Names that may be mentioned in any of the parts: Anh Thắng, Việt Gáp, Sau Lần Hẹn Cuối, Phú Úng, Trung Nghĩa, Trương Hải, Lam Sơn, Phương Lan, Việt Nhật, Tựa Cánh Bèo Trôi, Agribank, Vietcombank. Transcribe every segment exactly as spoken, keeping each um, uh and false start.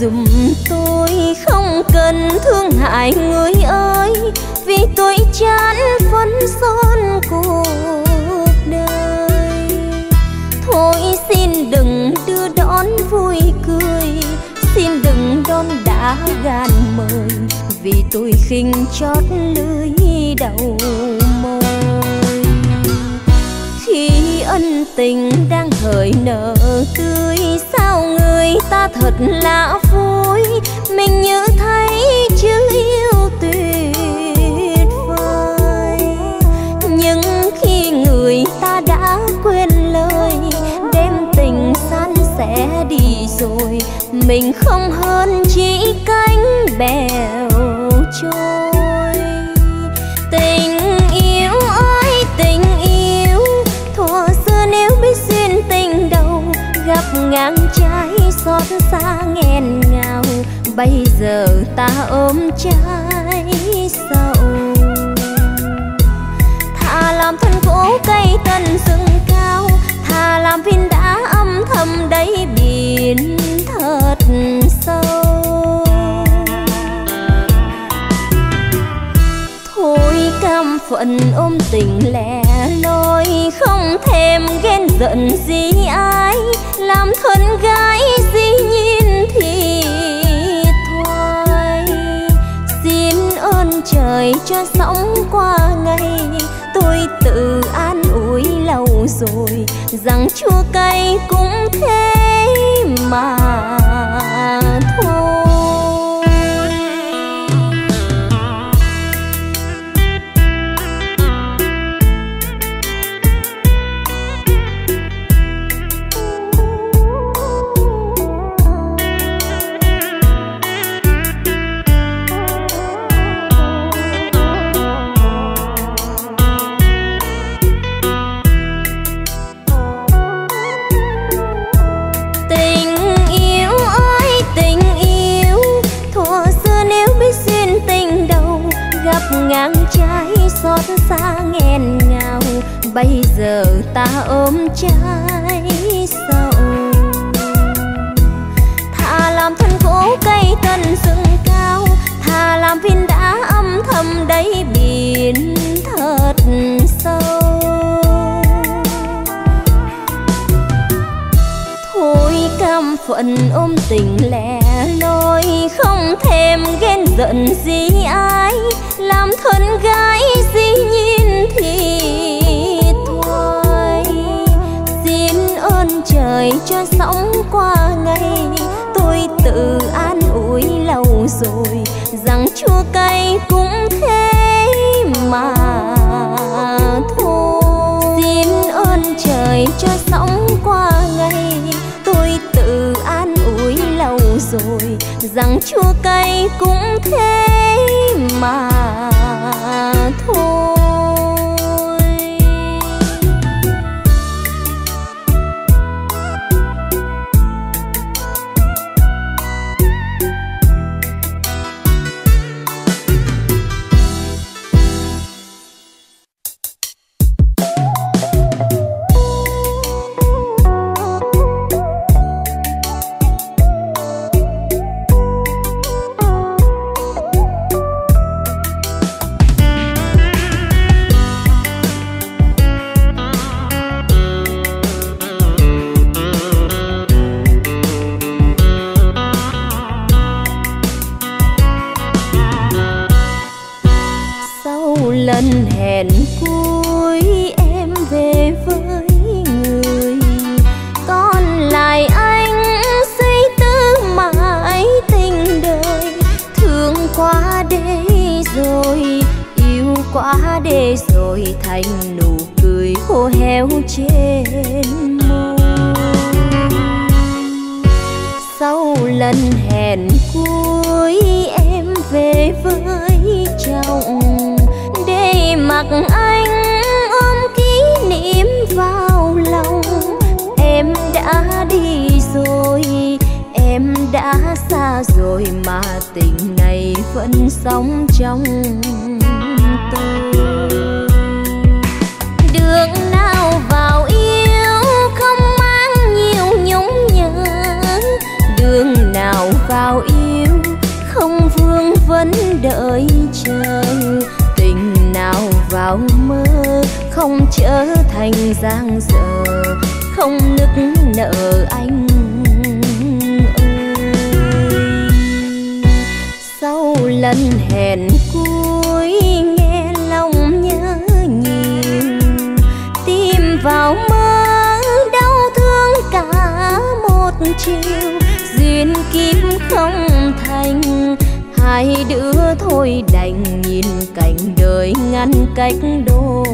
dùm tôi, không cần thương hại người ơi, vì tôi chán phấn son cuộc đời. Thôi xin đừng đưa đón vui cười, xin đừng đón đã gan mời, vì tôi khinh chót lưới đầu môi. Khi ân tình đang hởi nở tươi, sao người ta thật lạ vui, mình như thấy chữ yêu tuyệt vời. Nhưng khi người ta đã quên lời, đêm tình san sẻ đi rồi, mình không hơn chỉ cánh bèo trôi. Tình yêu ơi tình yêu, thuở xưa nếu biết duyên tình đầu, gặp ngang trái xót xa nghẹn ngào, bây giờ ta ôm trái sầu. Thà làm thân gỗ cây tân rừng cao, thà làm viên đá âm thầm đáy biển thật sâu. Thôi cam phận ôm tình lẻ loi, không thèm ghen giận gì ai, làm thân gái dĩ nhiên thì thôi. Xin ơn trời cho sóng qua ngày, tôi tự an ủi lâu rồi, rằng chua cay cũng thế mà thôi. Ngang trái xót xa nghẹn ngào, bây giờ ta ôm trái sầu. Thà làm thân gỗ cây tân rừng cao, thà làm viên đá âm thầm đáy biển thật sâu. Thôi cam phận ôm tình lẻ loi, không thèm ghen giận gì ai, làm thân gái dĩ nhiên thì thôi. Xin ơn trời cho sóng qua ngày, tôi tự an ủi lâu rồi, rằng chua cay cũng thế mà thôi. Xin ơn trời cho sóng qua ngày, tôi tự an ủi lâu rồi, rằng chua cay cũng thế mà thôi. Lần hẹn cuối em về với người, còn lại anh suy tư mãi tình đời. Thương quá để rồi, yêu quá để rồi, thành nụ cười khô héo trên môi. Sau lần hẹn cuối em về với chồng, mặc anh ôm kỷ niệm vào lòng. Em đã đi rồi, em đã xa rồi, mà tình này vẫn sống trong tôi. Đường nào vào yêu không mang nhiều nhung nhớ, đường nào vào yêu, không vương vấn đợi chờ. Tình nào vào mơ không trở thành giang dở, không nức nở anh ơi. Sau lần hẹn cuối nghe lòng nhớ nhiều, tim vào mơ đau thương cả một chiều. Duyên kim không thành, hai đứa thôi đành nhìn cảnh đời ngăn cách đôi.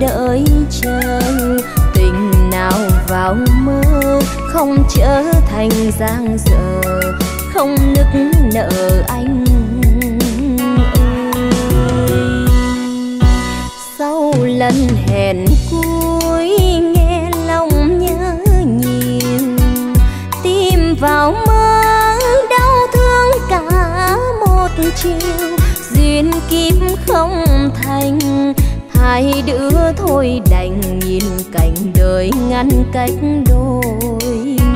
Đợi chờ, tình nào vào mơ không trở thành giang dở, không nức nở anh ơi. Sau lần hẹn cuối nghe lòng nhớ nhiều, tim vào mơ đau thương cả một chiều. Duyên kim không thành, hai đứa thôi đành nhìn cảnh đời ngăn cách đôi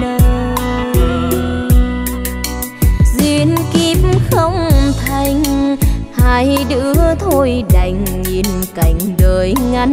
nơi. Duyên kiếp không thành, hai đứa thôi đành nhìn cảnh đời ngăn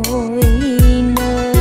nơi.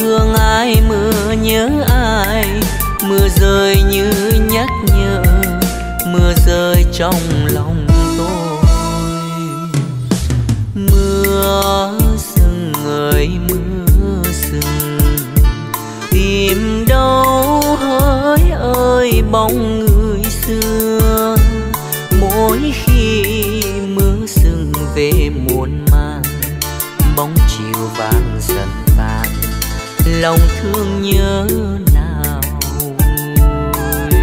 thương ai, mưa nhớ ai. Mưa rơi như nhắc nhở, mưa rơi trong lòng tôi. Mưa rừng ơi mưa rừng, tìm đâu hỡi ơi bóng người xưa. Mỗi khi mưa rừng về muộn màng, bóng chiều vàng dần tàn, lòng thương nhớ nào nguôi.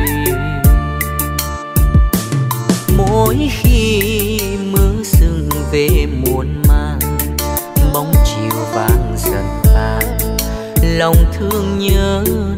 Mỗi khi mưa rừng về muộn màng, bóng chiều vàng dần tàn, lòng thương nhớ nào nguôi.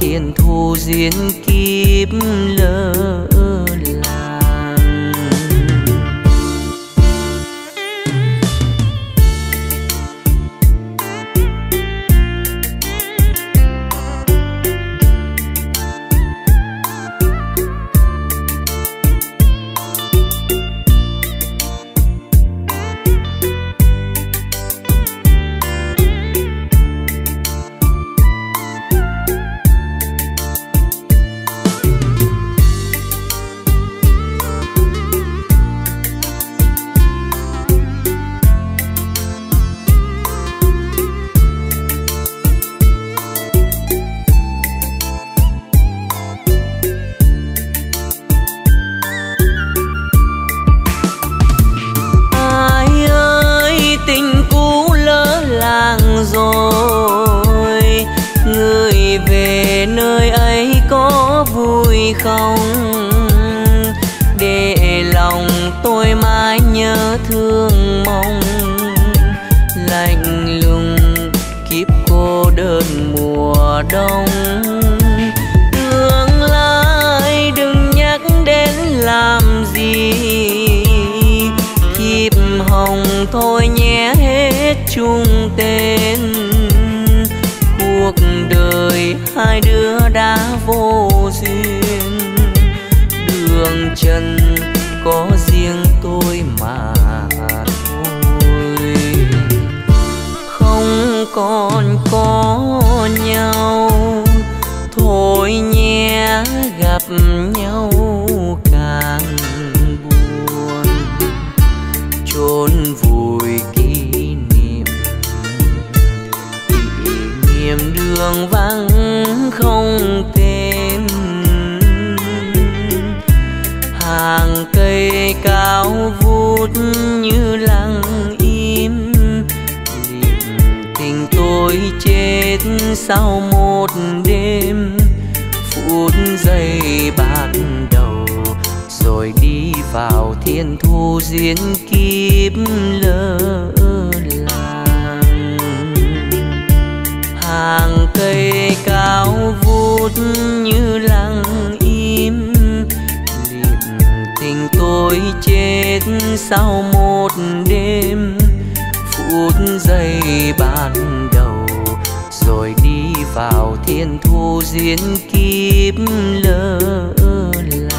Thiên thu duyên kiếp lỡ làng. đồng. Tương lai đừng nhắc đến làm gì, thiệp hồng thôi nhé hết chung tên. Cuộc đời hai đứa đã vô duyên, đường trần có riêng tôi mà thôi. Không còn có nhau, thôi nhé gặp nhau càng buồn. Chôn vùi kỷ niệm, kỷ niệm đường vắng không tên. Hàng cây cao vút như lặng im, niềm tình tôi chết sau một đêm. Phút giây ban đầu rồi đi vào thiên thu diễn kiếp lỡ làng. Hàng cây cao vút như lặng im, tình tôi chết sau một đêm. Phút giây ban đầu rồi đi vào thiên thu diễn kiếp lỡ làng.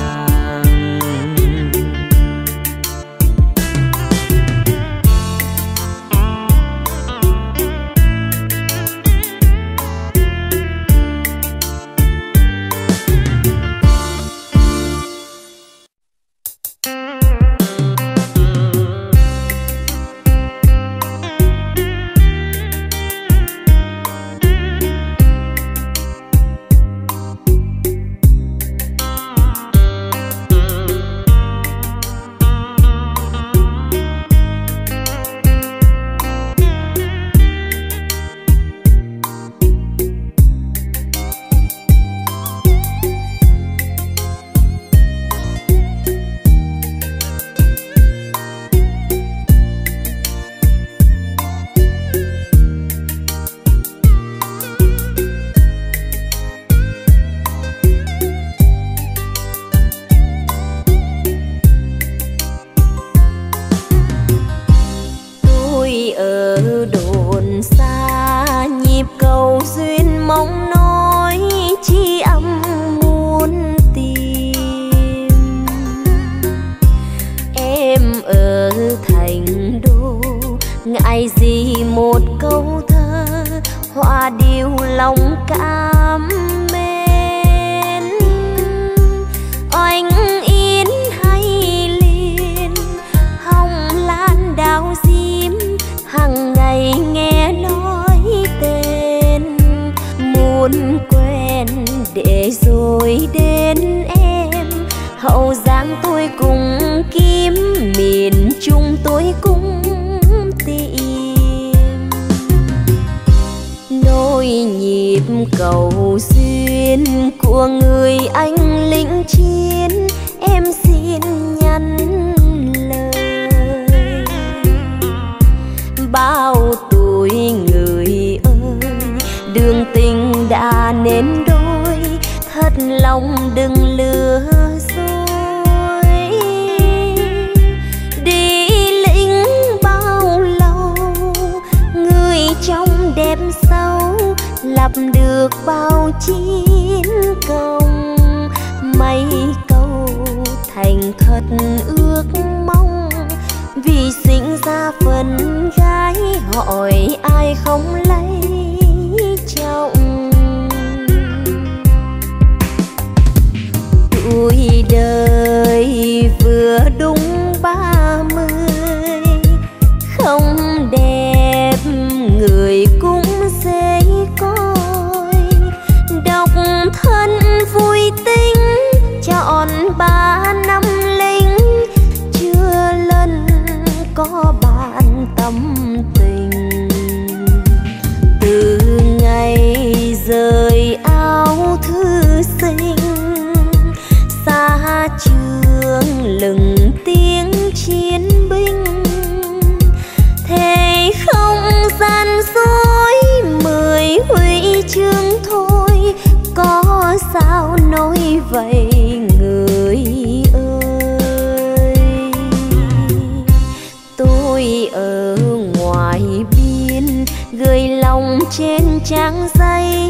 Gian dối mười huy chương thôi, vậy người ơi. Tôi ở ngoài biên gửi lòng trên trang giấy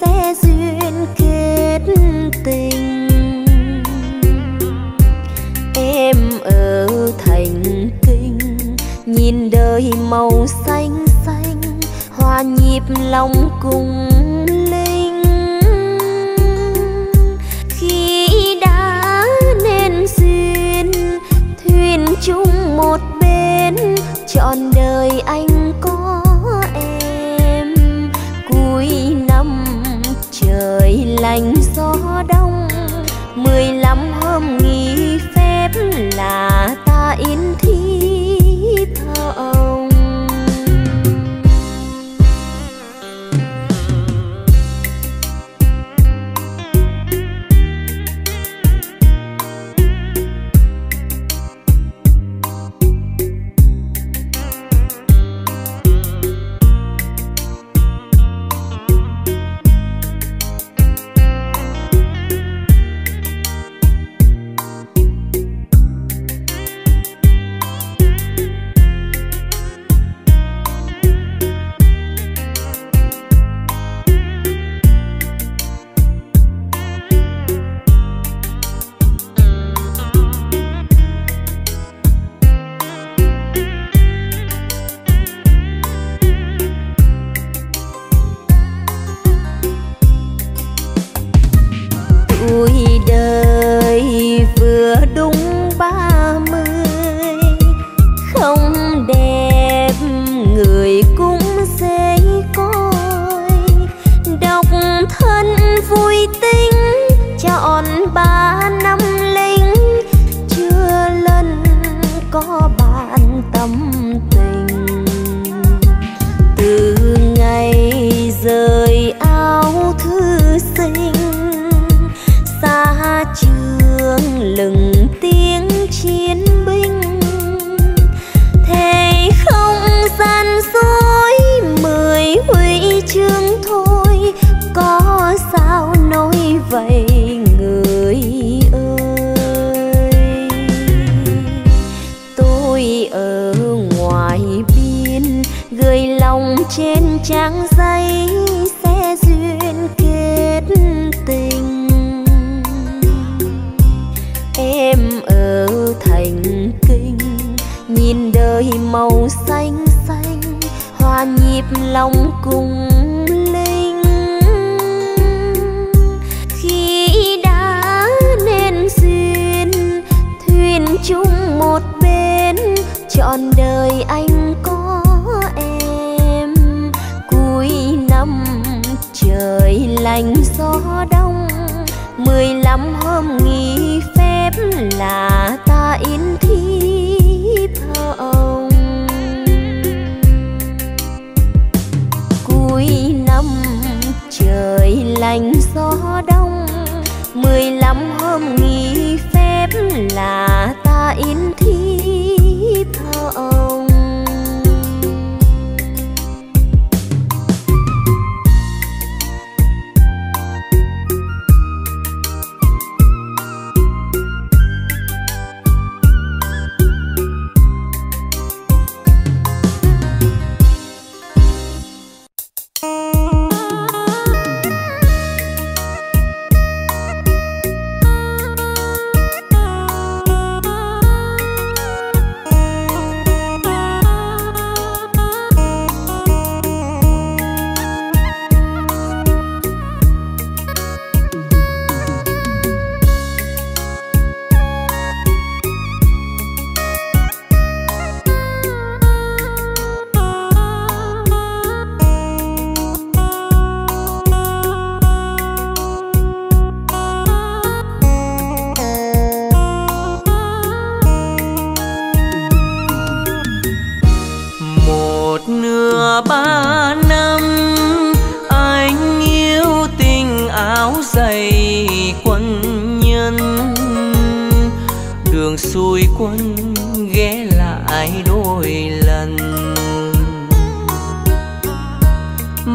sẽ duyên kết tình. Em ở thành Kinh nhìn đời màu xanh xanh, hòa nhịp lòng cùng linh. Khi đã nên duyên thuyền chung một bên, trọn đời anh có em. Cuối năm trời lạnh gió đông, mười lăm hôm nghỉ phép là ta yên thi thơ ông.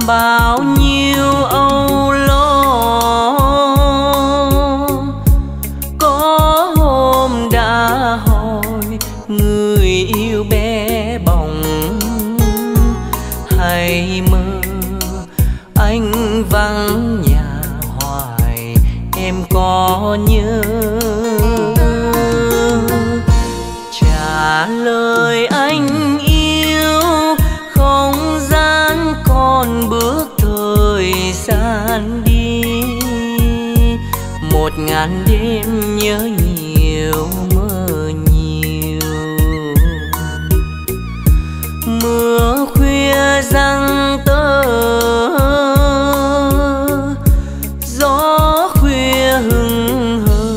Bao nhiêu âu lo em nhớ nhiều mơ nhiều. Mưa khuya giăng tơ, gió khuya hừng hờ,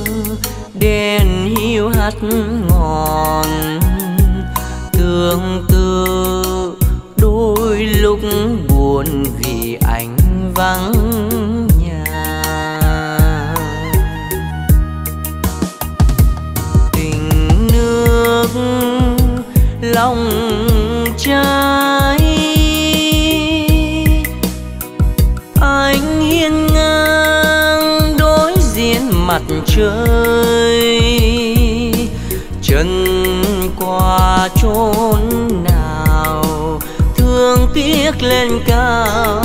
đèn hiu hắt ngọn tương tư. Đôi lúc buồn vì anh vắng nhà, tình nước lòng trái. Anh hiên ngang đối diện mặt trời, chân qua chốn nào thương tiếc lên cao.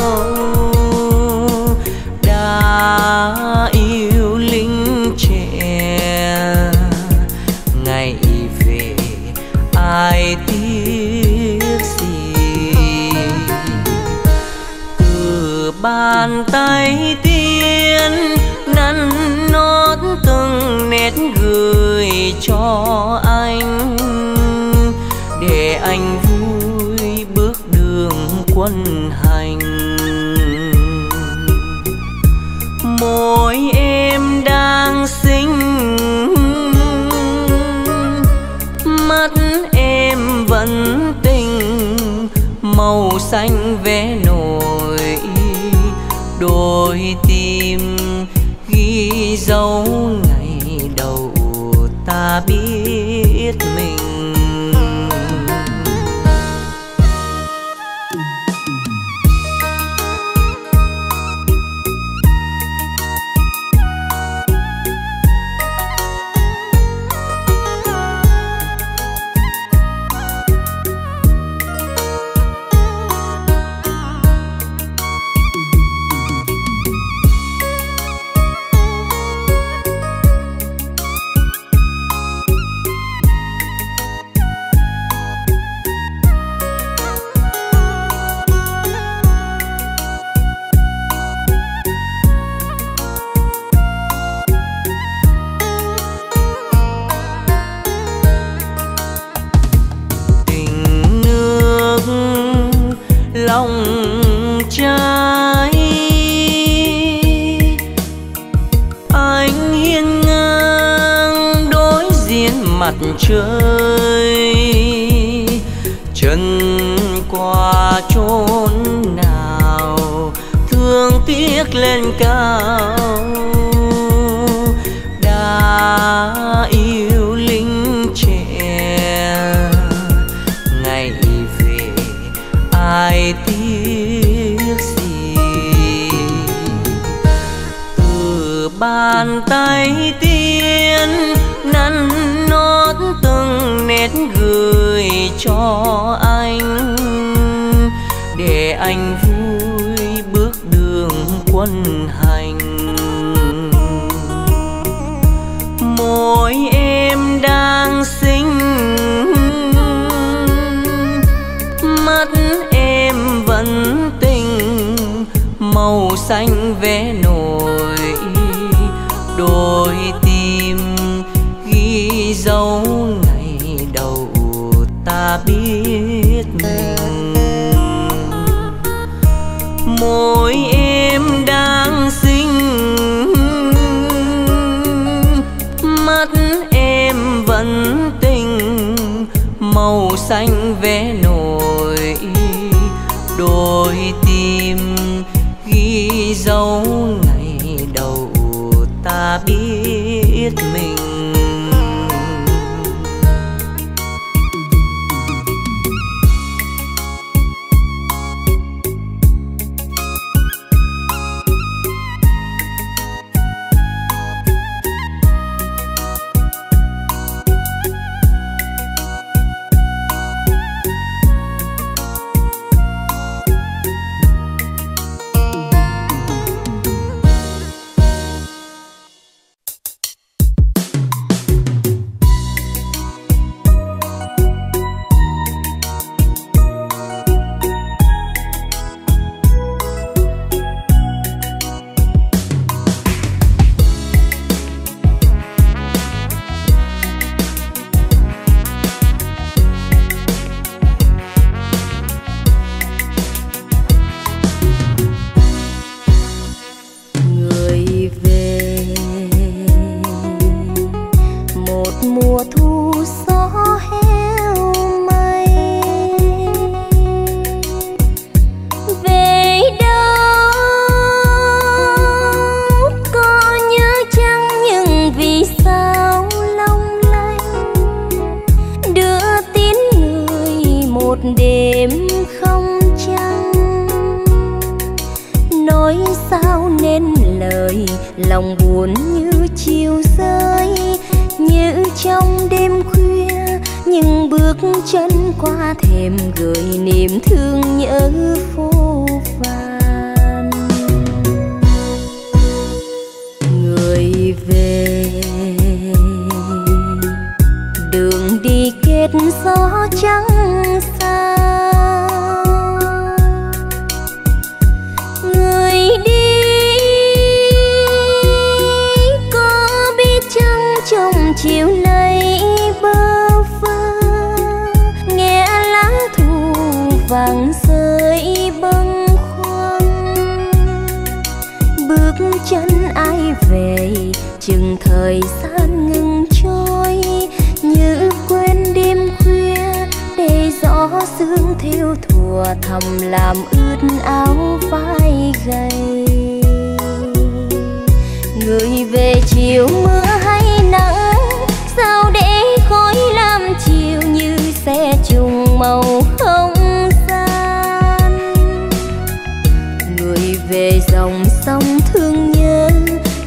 Đã yêu lính trẻ ngày về ai tiếc gì, từ bàn tay tiên nắn nót từng nét gửi cho anh, để anh vui bước đường quân hành. Môi em đang xinh, mắt em vẫn tình, màu xanh vẽ nổi đôi tim ghi dấu ngày đầu ta biết mình. Trời chân qua chốn nào thương tiếc lên cao. Đã yêu lính trẻ ngày về ai tiếc gì, từ bàn tay tiên nắn nót từng nét gửi cho anh, để anh vui bước đường quân hành. Môi em đang xinh, mắt em vẫn tình, màu xanh vẽ nổi đôi tim dấu ngày đầu ta biết mình. Môi em đang xinh, mắt em vẫn tình, màu xanh vẽ nổi đôi tim ghi dấu ngày đầu ta biết mình. nói sao nên lời, lòng buồn như chiều rơi, như trong đêm khuya những bước chân qua thềm gửi niềm thương nhớ phố phàng. Người về đường đi kết gió trắng xa, người đi có biết chăng trong chiều nay bơ vơ nghe lá thu vàng rơi bâng khuâng, bước chân ai về chừng thời gian ngừng trôi như quên đêm khuya để gió sương thiêu thùa thầm làm ướt áo vai gầy. Người về chiều mưa hay nắng, sao để khói làm chiều như xe trùng màu không gian. Người về dòng sông thương nhớ,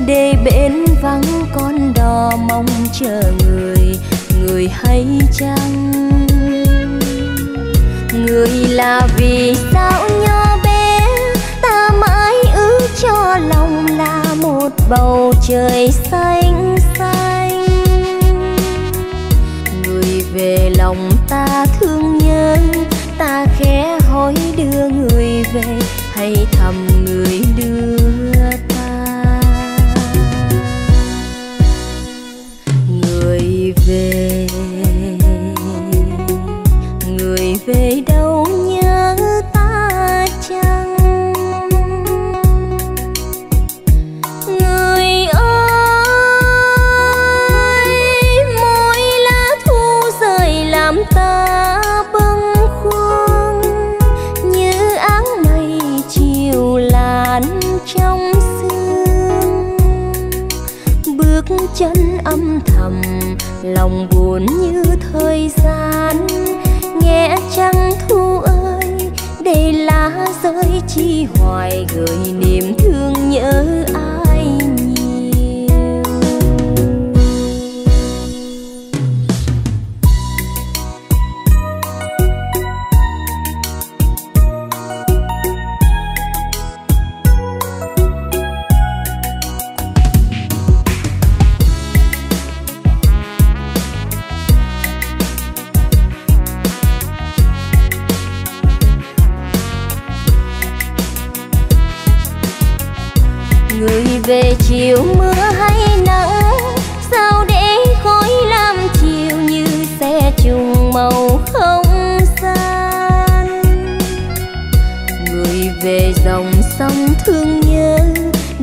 để bến vắng con đò mong chờ người. Người hay chăng người là vì sao nhỏ bé ta mãi ước cho lòng là một bầu trời xanh xanh. Người về lòng ta thương nhớ, ta khẽ hỏi đưa người về hay thầm người đưa ta. Người về người về đâu nhớ ta chăng, người ơi mỗi lá thu rơi làm ta bâng khuâng như áng mây chiều làn trong sương, bước chân âm thầm lòng buồn như thời gian. Nghe trăng thu ơi để lá rơi chi hoài gửi niềm thương nhớ ai nhiều. Người về chiều mưa hay nắng, sao để khói làm chiều như xe trùng màu không gian. Người về dòng sông thương nhớ,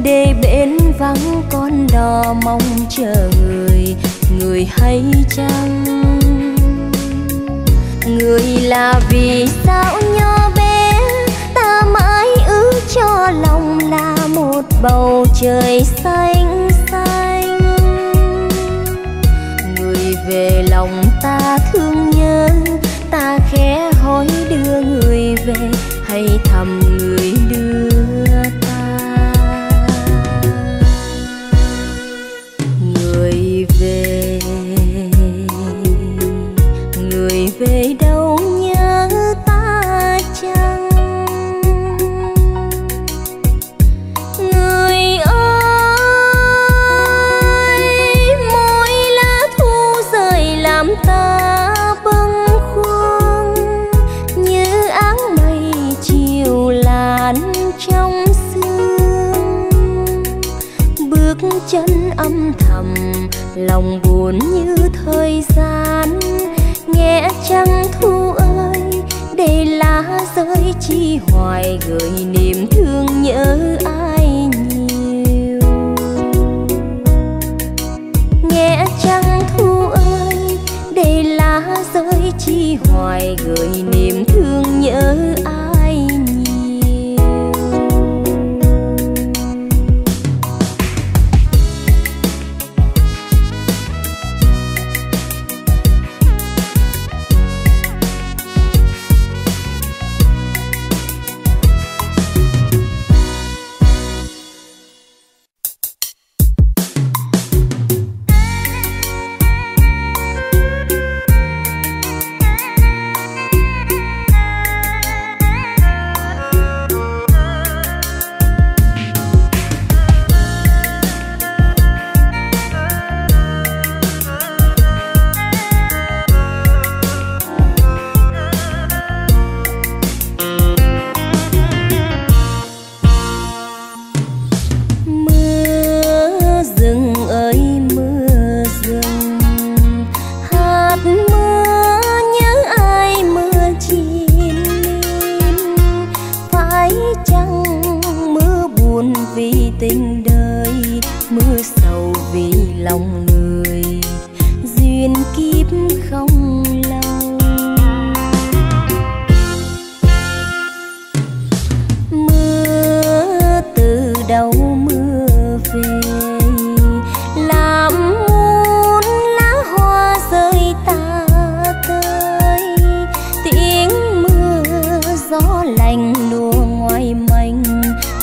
để bến vắng con đò mong chờ người. Người hay chăng người là vì sao nhỏ bé ta mãi ước cho lòng là một bầu trời xanh xanh. Người về lòng ta thương nhớ, ta khẽ hỏi đưa người về hay thầm người đưa ta. Người về người về đâu nhớ ta chăng, người ơi mỗi lá thu rơi làm ta bâng khuâng như áng mây chiều làn trong sương, bước chân âm thầm lòng buồn như thời gian. Nghe trăng thu ơi để lá rơi chi hoài gửi niềm thương nhớ ai nhiều. Nghe trăng thu ơi để lá rơi chi hoài gửi niềm thương nhớ ai nhiều.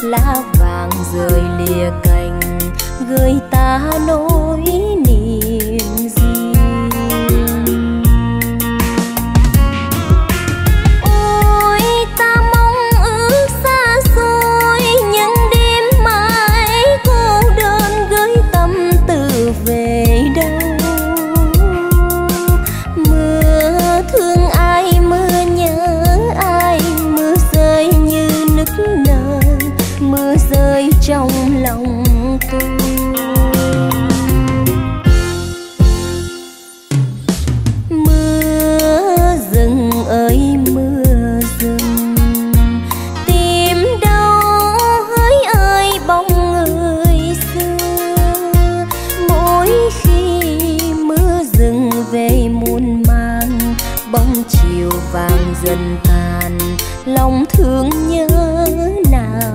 lá vàng rơi lìa cành, gửi ta nỗi niềm riêng. Ôi ta mong ước xa xôi, những đêm mãi cô đơn gửi tâm tư về đâu. Mưa thương ai, mưa nhớ ai, mưa rơi như nức nở, mưa rơi trong lòng tôi. Vàng dần tàn lòng thương nhớ nào.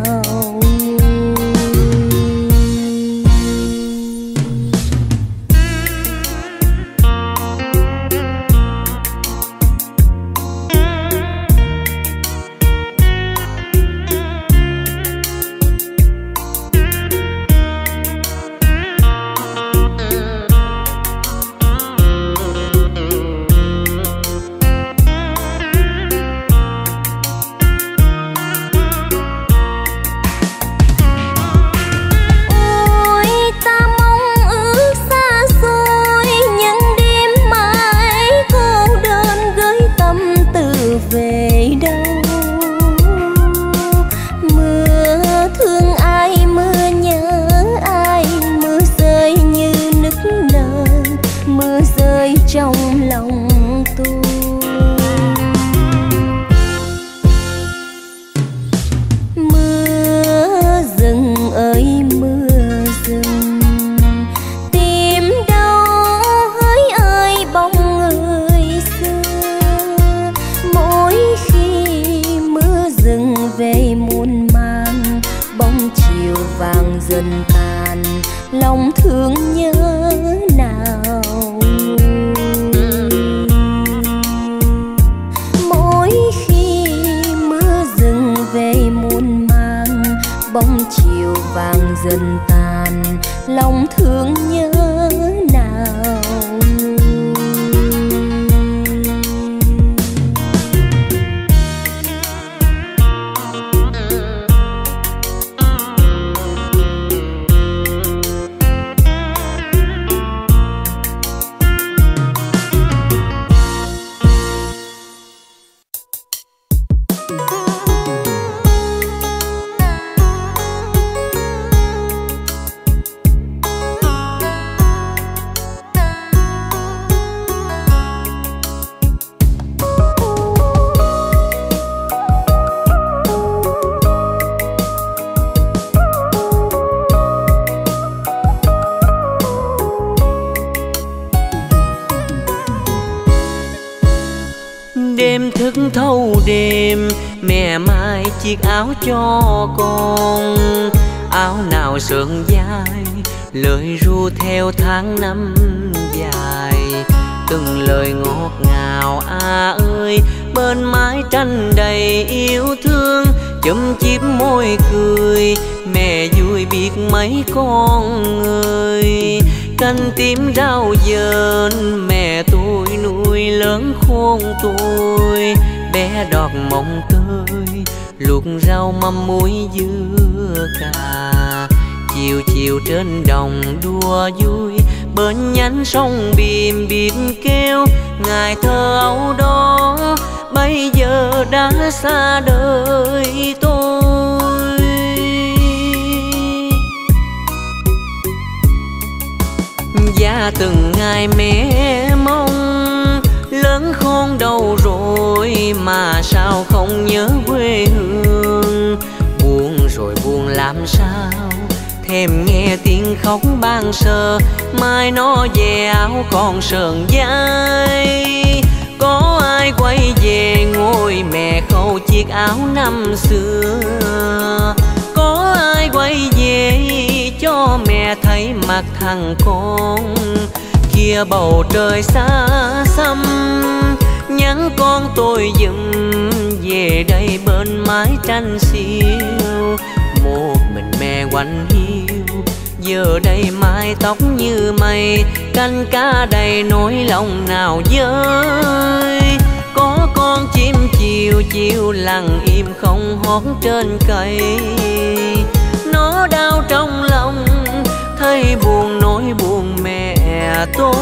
Chiếc áo cho con, áo nào sượng dài, lời ru theo tháng năm dài. Từng lời ngọt ngào à ơi, bên mái tranh đầy yêu thương, chấm chip môi cười, mẹ vui biết mấy con người. Canh tím rau dền, mẹ tôi nuôi lớn khôn tôi, bé đọt mộng tơi, luộc rau mâm muối dưa cà. Chiều chiều trên đồng đua vui, bên nhánh sông bìm bìm kêu. Ngày thơ ấu đó bây giờ đã xa đời tôi. Và từng ngày mẹ mong lớn khôn đâu rồi mà sao không nhớ quê hương. Buồn rồi buồn làm sao, thèm nghe tiếng khóc ban sơ. Mai nó về áo còn sờn dai, có ai quay về ngồi mẹ khâu chiếc áo năm xưa. Có ai quay về cho mẹ thấy mặt thằng con. Kia bầu trời xa xăm nhắn con tôi dừng về đây bên mái tranh xiêu. Mồ quạnh hiu. Giờ đây mái tóc như mây, canh cá đầy nỗi lòng nào dơi. Có con chim chiều chiều lặng im không hót trên cây. Nó đau trong lòng, thấy buồn nỗi buồn mẹ tôi.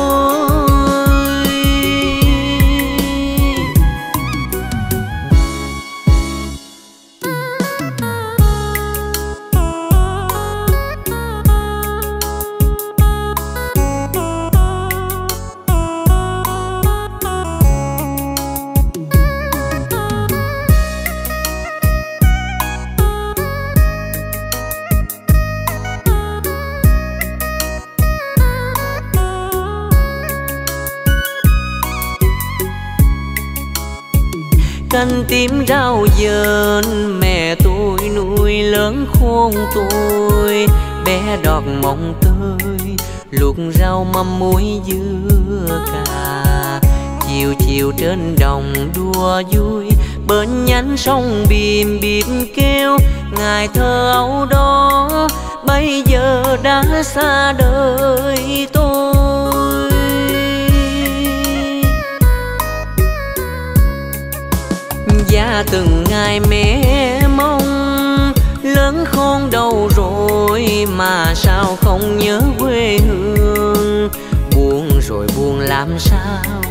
Canh tím rau dền mẹ tôi nuôi lớn khôn tôi, bé đọt mộng tơi luộc rau mâm muối dưa cà. Chiều chiều trên đồng đua vui, bên nhánh sông bìm bìm kêu. Ngày thơ ấu đó bây giờ đã xa đời tôi. Và từng ngày mẹ mong lớn khôn đâu rồi mà sao không nhớ quê hương. Buồn rồi buồn làm sao,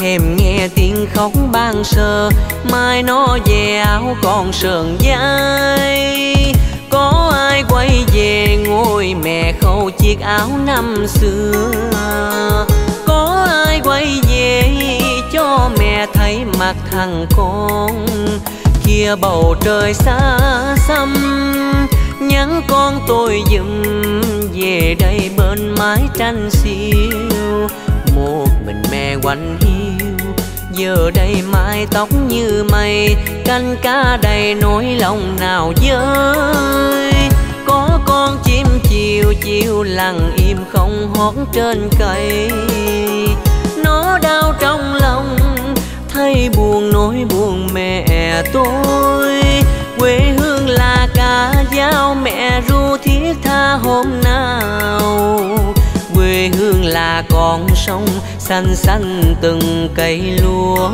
thèm nghe tiếng khóc ban sơ. Mai nó về áo còn sờn dây, có ai quay về ngôi mẹ khâu chiếc áo năm xưa. Có ai quay về cho mẹ thấy mặt thằng con. Kia bầu trời xa xăm, nhắn con tôi dùm về đây bên mái tranh xiêu. Một mình mẹ quạnh hiu, giờ đây mái tóc như mây, canh cá đầy nỗi lòng nào dơi. Có con chim chiều chiều lặng im không hót trên cây. Nó đau trong lòng, thấy buồn nỗi buồn mẹ tôi. Quê hương là cả dao mẹ ru thiết tha hôm nào. Quê hương là con sông xanh xanh từng cây lúa.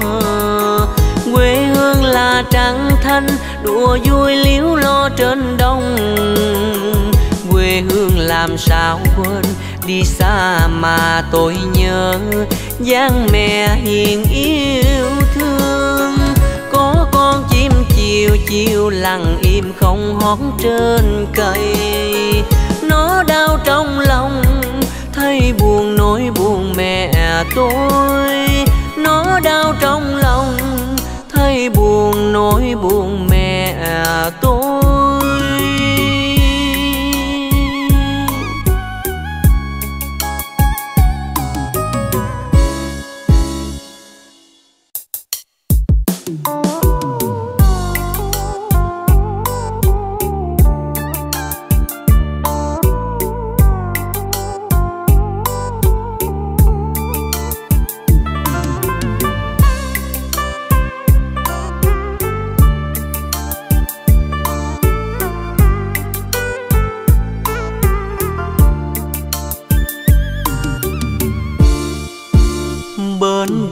Quê hương là trăng thanh đùa vui líu lo trên đồng. Quê hương làm sao quên, đi xa mà tôi nhớ dáng mẹ hiền yêu thương. Có con chim chiều chiều lặng im không hót trên cây. Nó đau trong lòng, thấy buồn nỗi buồn mẹ tôi. Nó đau trong lòng, thấy buồn nỗi buồn mẹ tôi.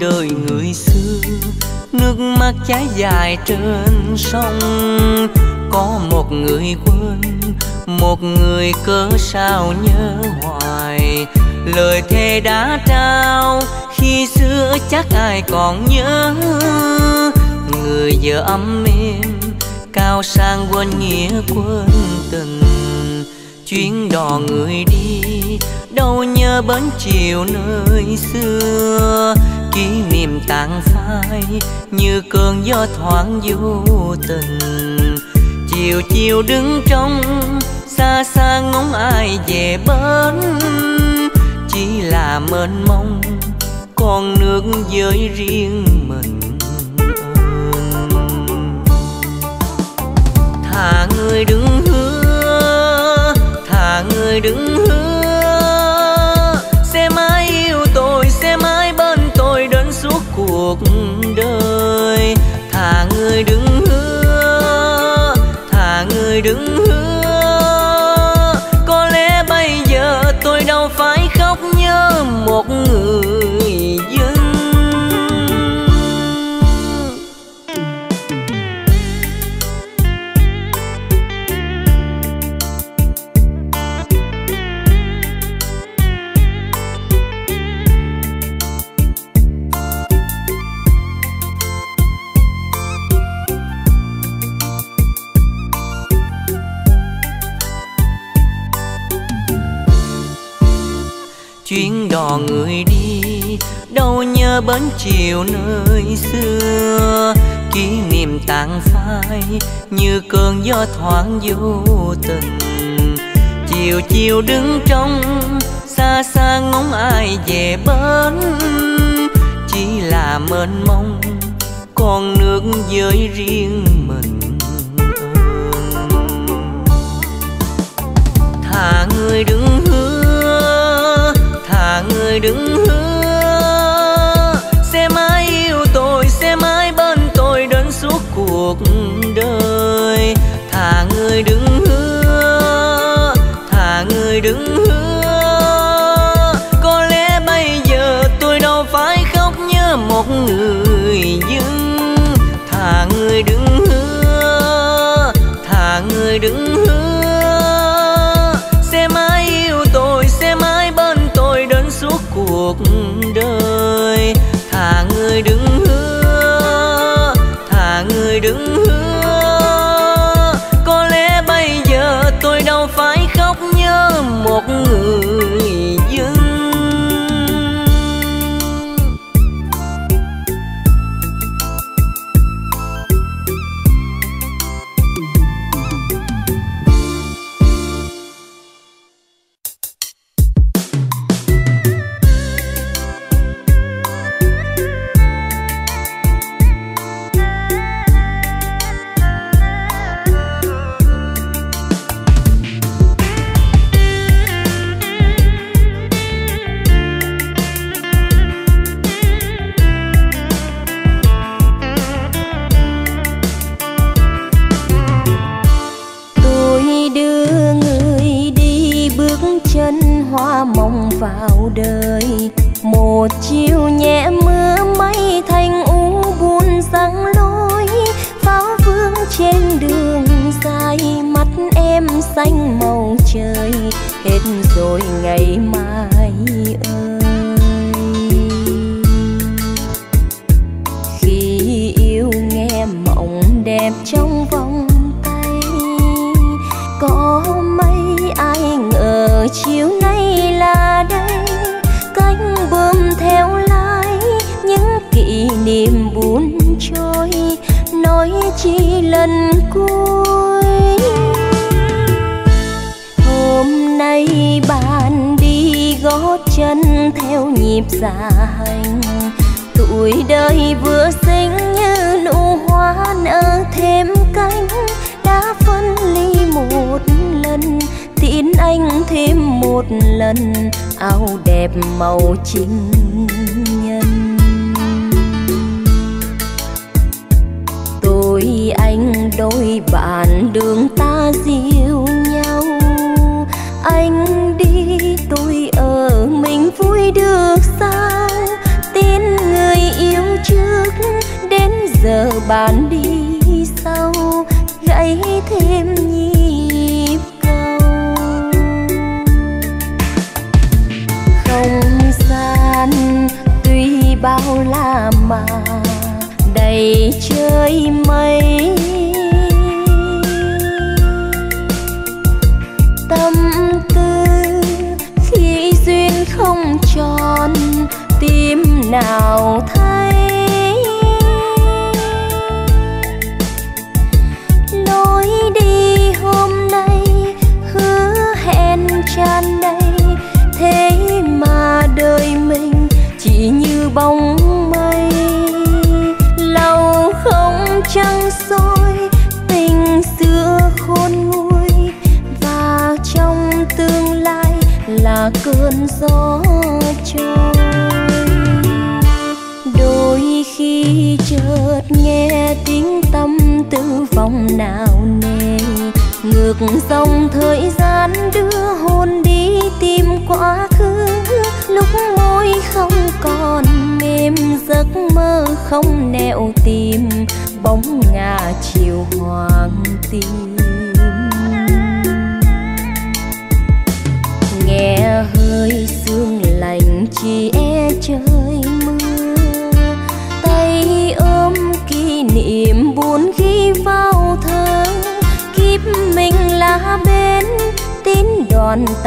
Đời người xưa nước mắt trái dài trên sông. Có một người quên, một người cớ sao nhớ hoài. Lời thề đã trao khi xưa chắc ai còn nhớ. Người giờ ấm êm cao sang quên nghĩa quên tình. Chuyến đò người đi đâu nhớ bến chiều nơi xưa. Kỷ niệm tàn phai như cơn gió thoáng vô tình. Chiều chiều đứng trong xa xa ngóng ai về bến. Chỉ là mênh mông con nước với riêng mình. Thà người đứng hứa, thà người đứng hứa sẽ mãi yêu tôi, sẽ mãi bên tôi đến suốt cuộc đời. Thà người đừng hứa, thà người đừng hứa bỏ người đi, đâu nhớ bến chiều nơi xưa. Kỷ niệm tàn phai như cơn gió thoáng vô tình, chiều chiều đứng trong xa xa ngóng ai về bến. Chỉ là mênh mông con nước với riêng mình. Thà người đừng hứa, thà người đừng hứa, sẽ mãi yêu tôi, sẽ mãi bên tôi đến suốt cuộc đời. Thà người đừng hứa, thà người đừng hứa, có lẽ bây giờ tôi đâu phải khóc nhớ một người dưng. Thà người đừng hứa, thà người đừng hứa, cuộc đời. Thà người đừng hứa, thà người đừng hứa, có lẽ bây giờ tôi đâu phải khóc nhớ một người dưng.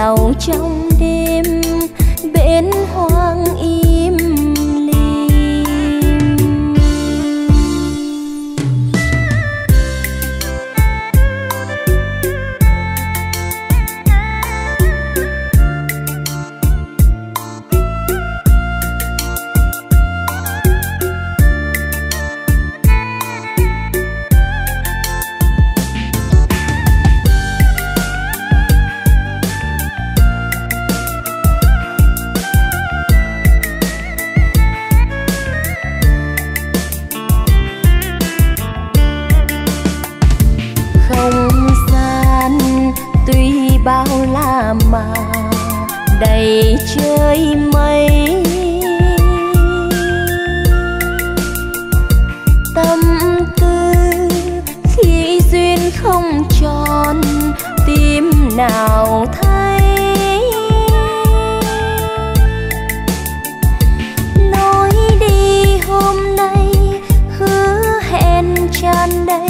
Tàu trong đêm bến hoang im lìm. Mà đầy trời mây, tâm tư khi duyên không tròn tim nào thấy. Nói đi hôm nay hứa hẹn tràn đầy,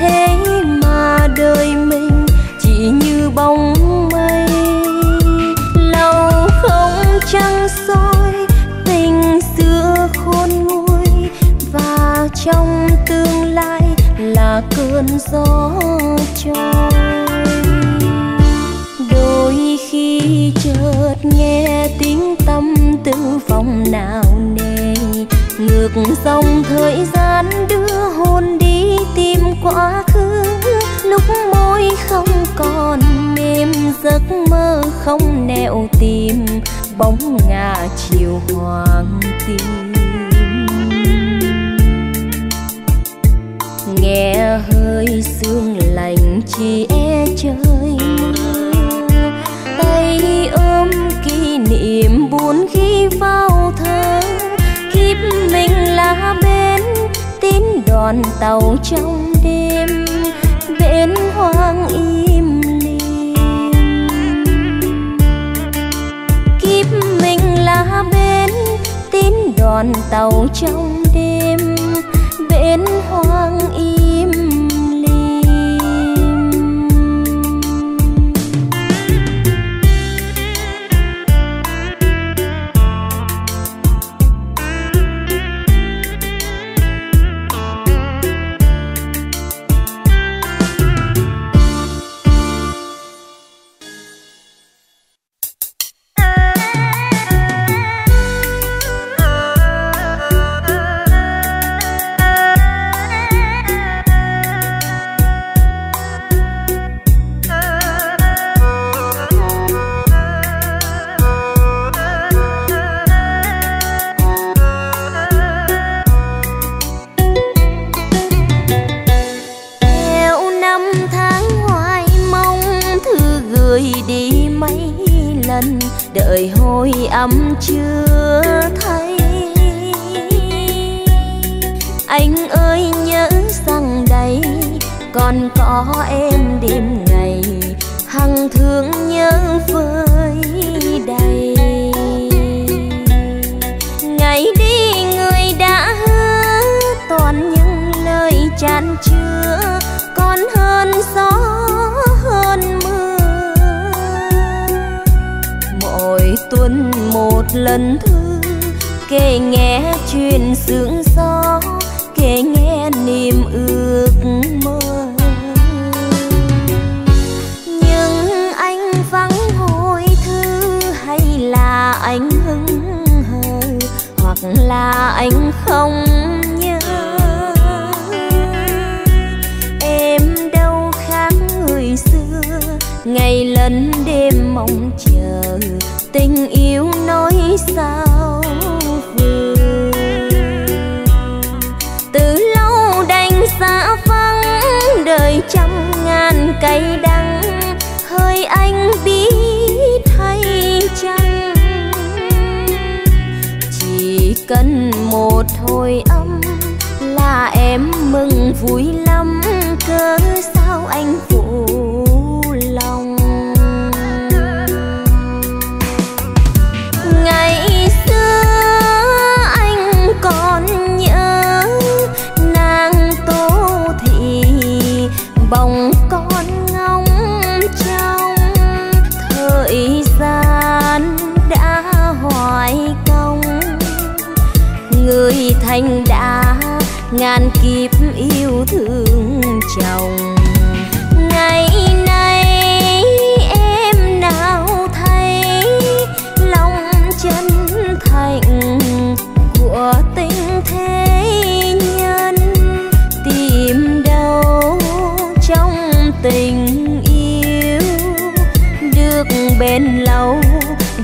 thế mà đời mình chỉ như bóng mây. Lâu không trăng soi tình xưa khôn nguôi, và trong tương lai là cơn gió trôi. Đôi khi chợt nghe tiếng tâm tư phòng nào nề, ngược dòng thời gian đưa hồn đi tìm quá khứ. Lúc môi không còn mềm, giấc mơ không nẻo tìm, bóng ngả chiều hoàng tim. Nghe hơi sương lạnh chỉ e trời mưa, tay ôm kỷ niệm buồn khi vào thơ. Kiếp mình là bến, tín đoàn tàu trong đêm, bến hoang im lìm. Kiếp mình là bến, tín đoàn tàu trong đêm, bến hoang im lìm. Đời hôi ấm chưa thấy, anh ơi nhớ rằng đây còn có em đêm ngày hằng thương nhớ vơi đầy. Ngày đi người đã hứa toàn những lời chan chứa, còn hơn gió hơn mưa. Tuần một lần thư kể nghe chuyện sương gió, kể nghe niềm ước mơ. Nhưng anh vắng hồi thư, hay là anh hững hờ, hoặc là anh không nhớ. Em đâu khác người xưa, ngày lẫn đêm mong chờ tình yêu nói sao vừa. Từ lâu đành xa vắng, đời trăm ngàn cay đắng, hơi anh biết hay chăng. Chỉ cần một hồi âm là em mừng vui lắm, cớ sao anh phụ lòng. Ngày xưa anh còn nhớ nàng Tố Thị, bồng con ngóng trong thời gian đã anh đã ngàn kiếp yêu thương chồng. Ngày nay em nào thấy lòng chân thành của tình thế nhân, tìm đâu trong tình yêu được bền lâu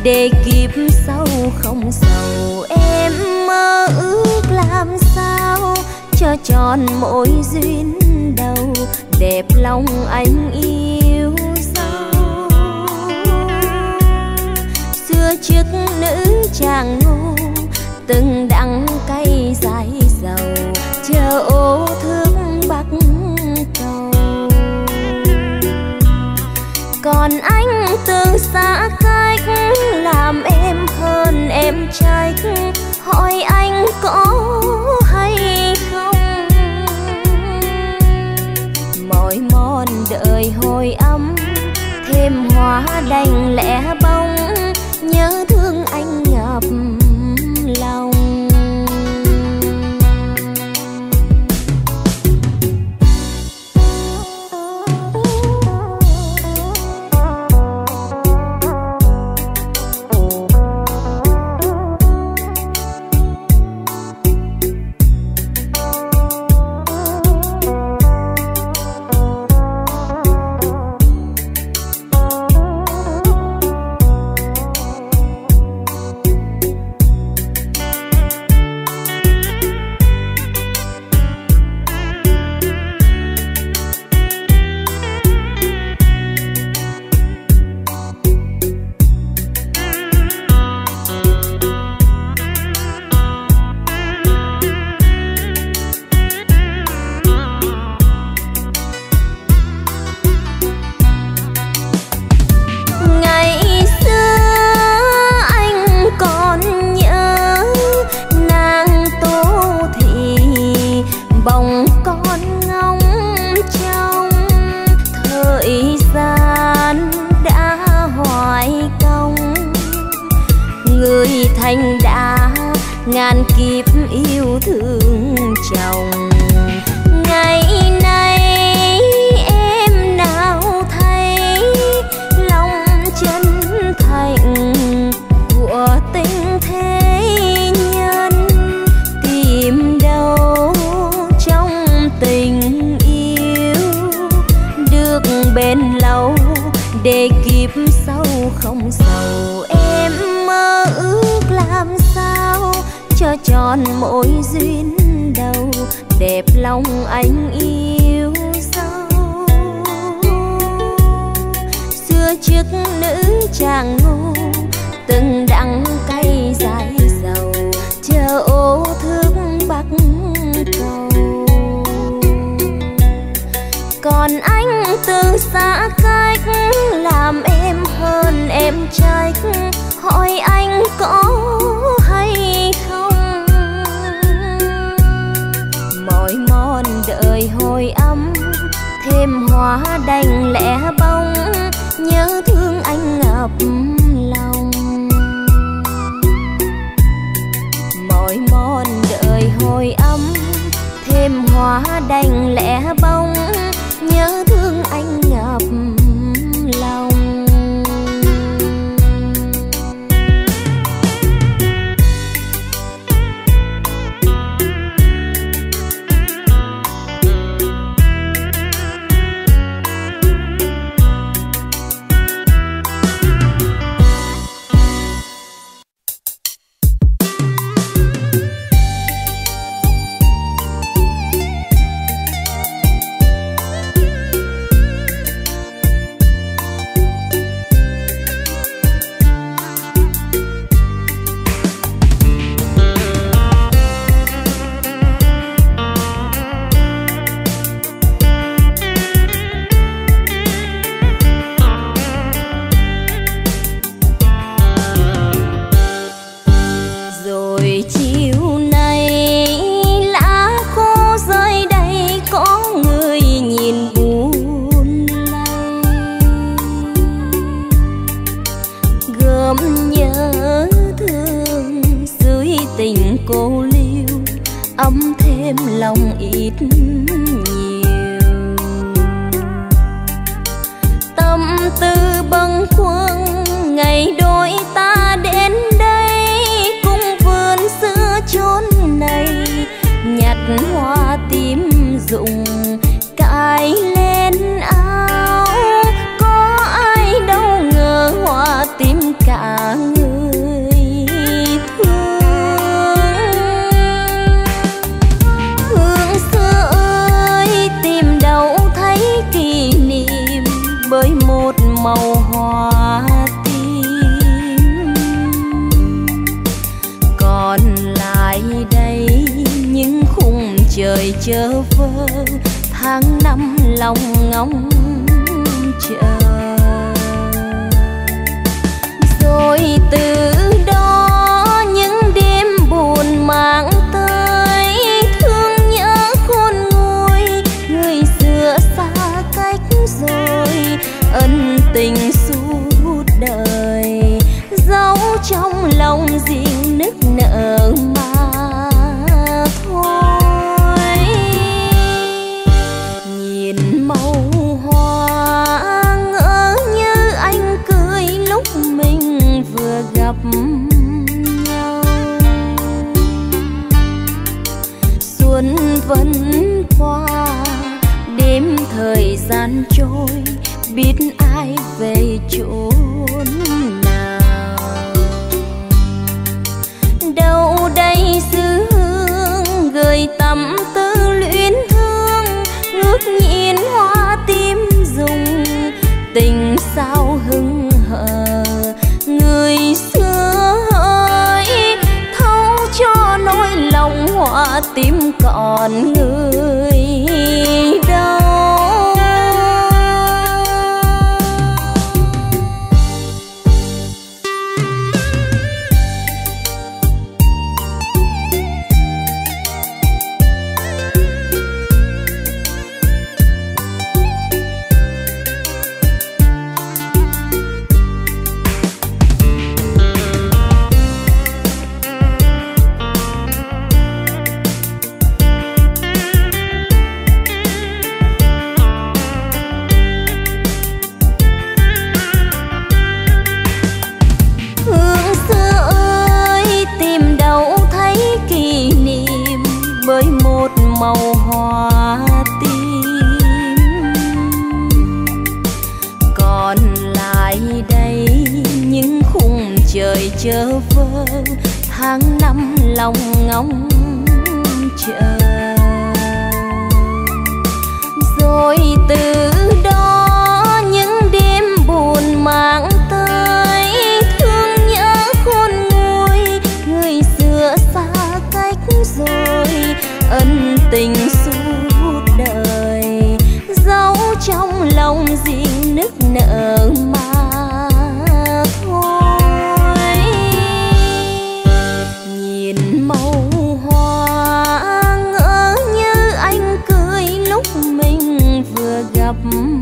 để kiếp sau không sầu. Em mơ ước làm sao cho tròn mỗi duyên đầu, đẹp lòng anh yêu sâu. Xưa trước nữ chàng ngu từng đắng cay dài dầu, chờ ô thước bắc cầu. Còn anh từng xa cách làm em hơn em trách, hỏi anh có hay không. Mọi mòn đời hồi âm thêm hóa đành lẽ bóng, nhớ thương anh ngập lòng. Nhớ thương dưới tình cô liêu ấm thêm lòng ít nhiều. Tâm tư bâng khuâng ngày đôi ta đến đây, cũng vườn xưa chốn này nhặt hoa tím rụng cài lên áo. Có ai đâu ngờ hoa tím cả người thương. Hương xưa ơi tìm đâu thấy kỷ niệm bởi một màu hoa tím. Còn lại đây những khung trời chớ vơ, tháng năm lòng ngóng chờ. Rồi từ đó những đêm buồn mang tới thương nhớ khôn nguôi. Người xưa xa cách rồi, ân tình suốt đời giấu trong lòng riêng nức nở mà thôi. Nhau xuân vẫn qua, đêm thời gian trôi, biết ai về chốn nào. Đâu đây xứ hương gửi tâm tư luyến thương, ngước nhìn hoa tím rụng tình sao hững hờ. Người xưa ơi thấu cho nỗi lòng hoa tím còn người đâu. Màu hoa tím còn lại đây những khung trời chớ vơ, tháng năm lòng ngóng chờ. Rồi từ đó những đêm buồn mang tới thương nhớ khôn nguôi. Người xưa xa cách rồi, ân tình suốt đời giấu trong lòng riêng nức nở mà thôi. Nhìn màu hoa ngỡ như anh cười lúc mình vừa gặp nhau.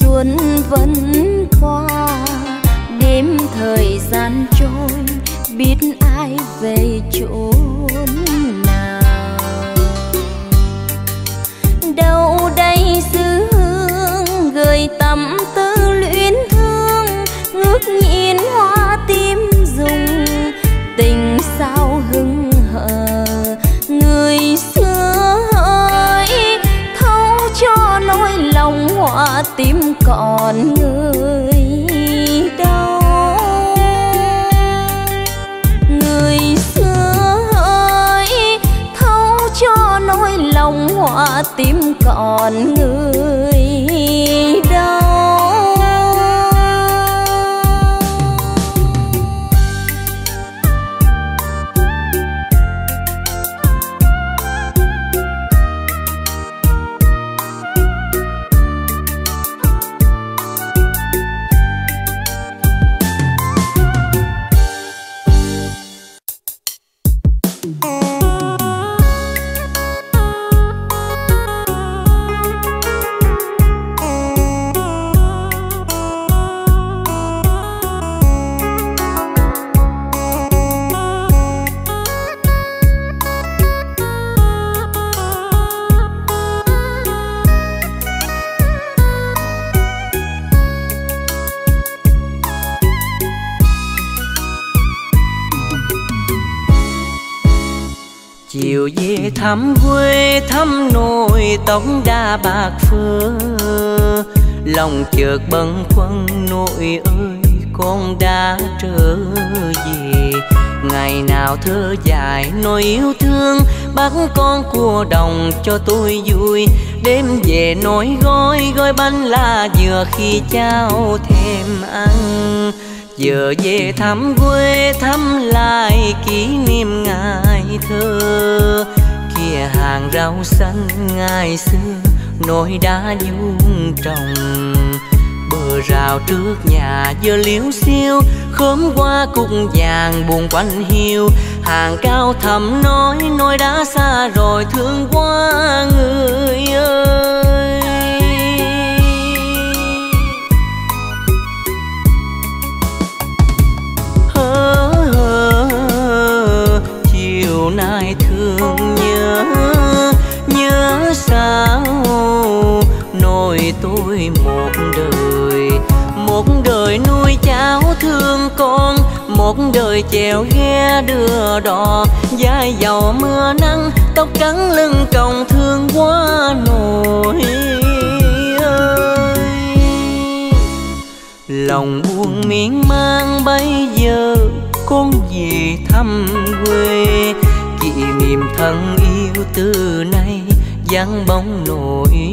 Xuân vẫn qua, đêm thời gian trôi, biết ai về chốn nào. Đâu đây xứ hương gửi tâm tư luyến thương, ngước nhìn hoa tím rụng tình sao hững hờ. Người xưa ơi thấu cho nỗi lòng hoa tím còn người đâu. Người xưa ơi thấu cho nỗi lòng hoa tím còn người đâu. chiều về thăm quê thăm nồi tổng đa bạc phơ, lòng chợt bâng khuâng nội ơi con đã trở về. Ngày nào thơ dài nỗi yêu thương, bác con cua đồng cho tôi vui, đêm về nỗi gói gói bánh là vừa khi cháo thêm ăn. Giờ về thăm quê thăm lại kỷ niệm ngày thơ, kia hàng rau xanh ngày xưa nỗi đã vuông trồng. Bờ rào trước nhà dơ liễu xiêu, khóm qua cúc vàng buồn quanh hiu, hàng cao thầm nói nỗi đã xa rồi thương quá người ơi. Hơ hơ hơ, chiều nay thương nhớ nhớ sao nỗi tôi một đời, một đời nuôi cháu thương con, một đời chèo ghe đưa đò, vai dầu mưa nắng tóc trắng lưng còng thương quá nỗi ơi. Lòng buồn miên man bây giờ con về thăm quê, kỷ niệm thân yêu từ nay vắng bóng nỗi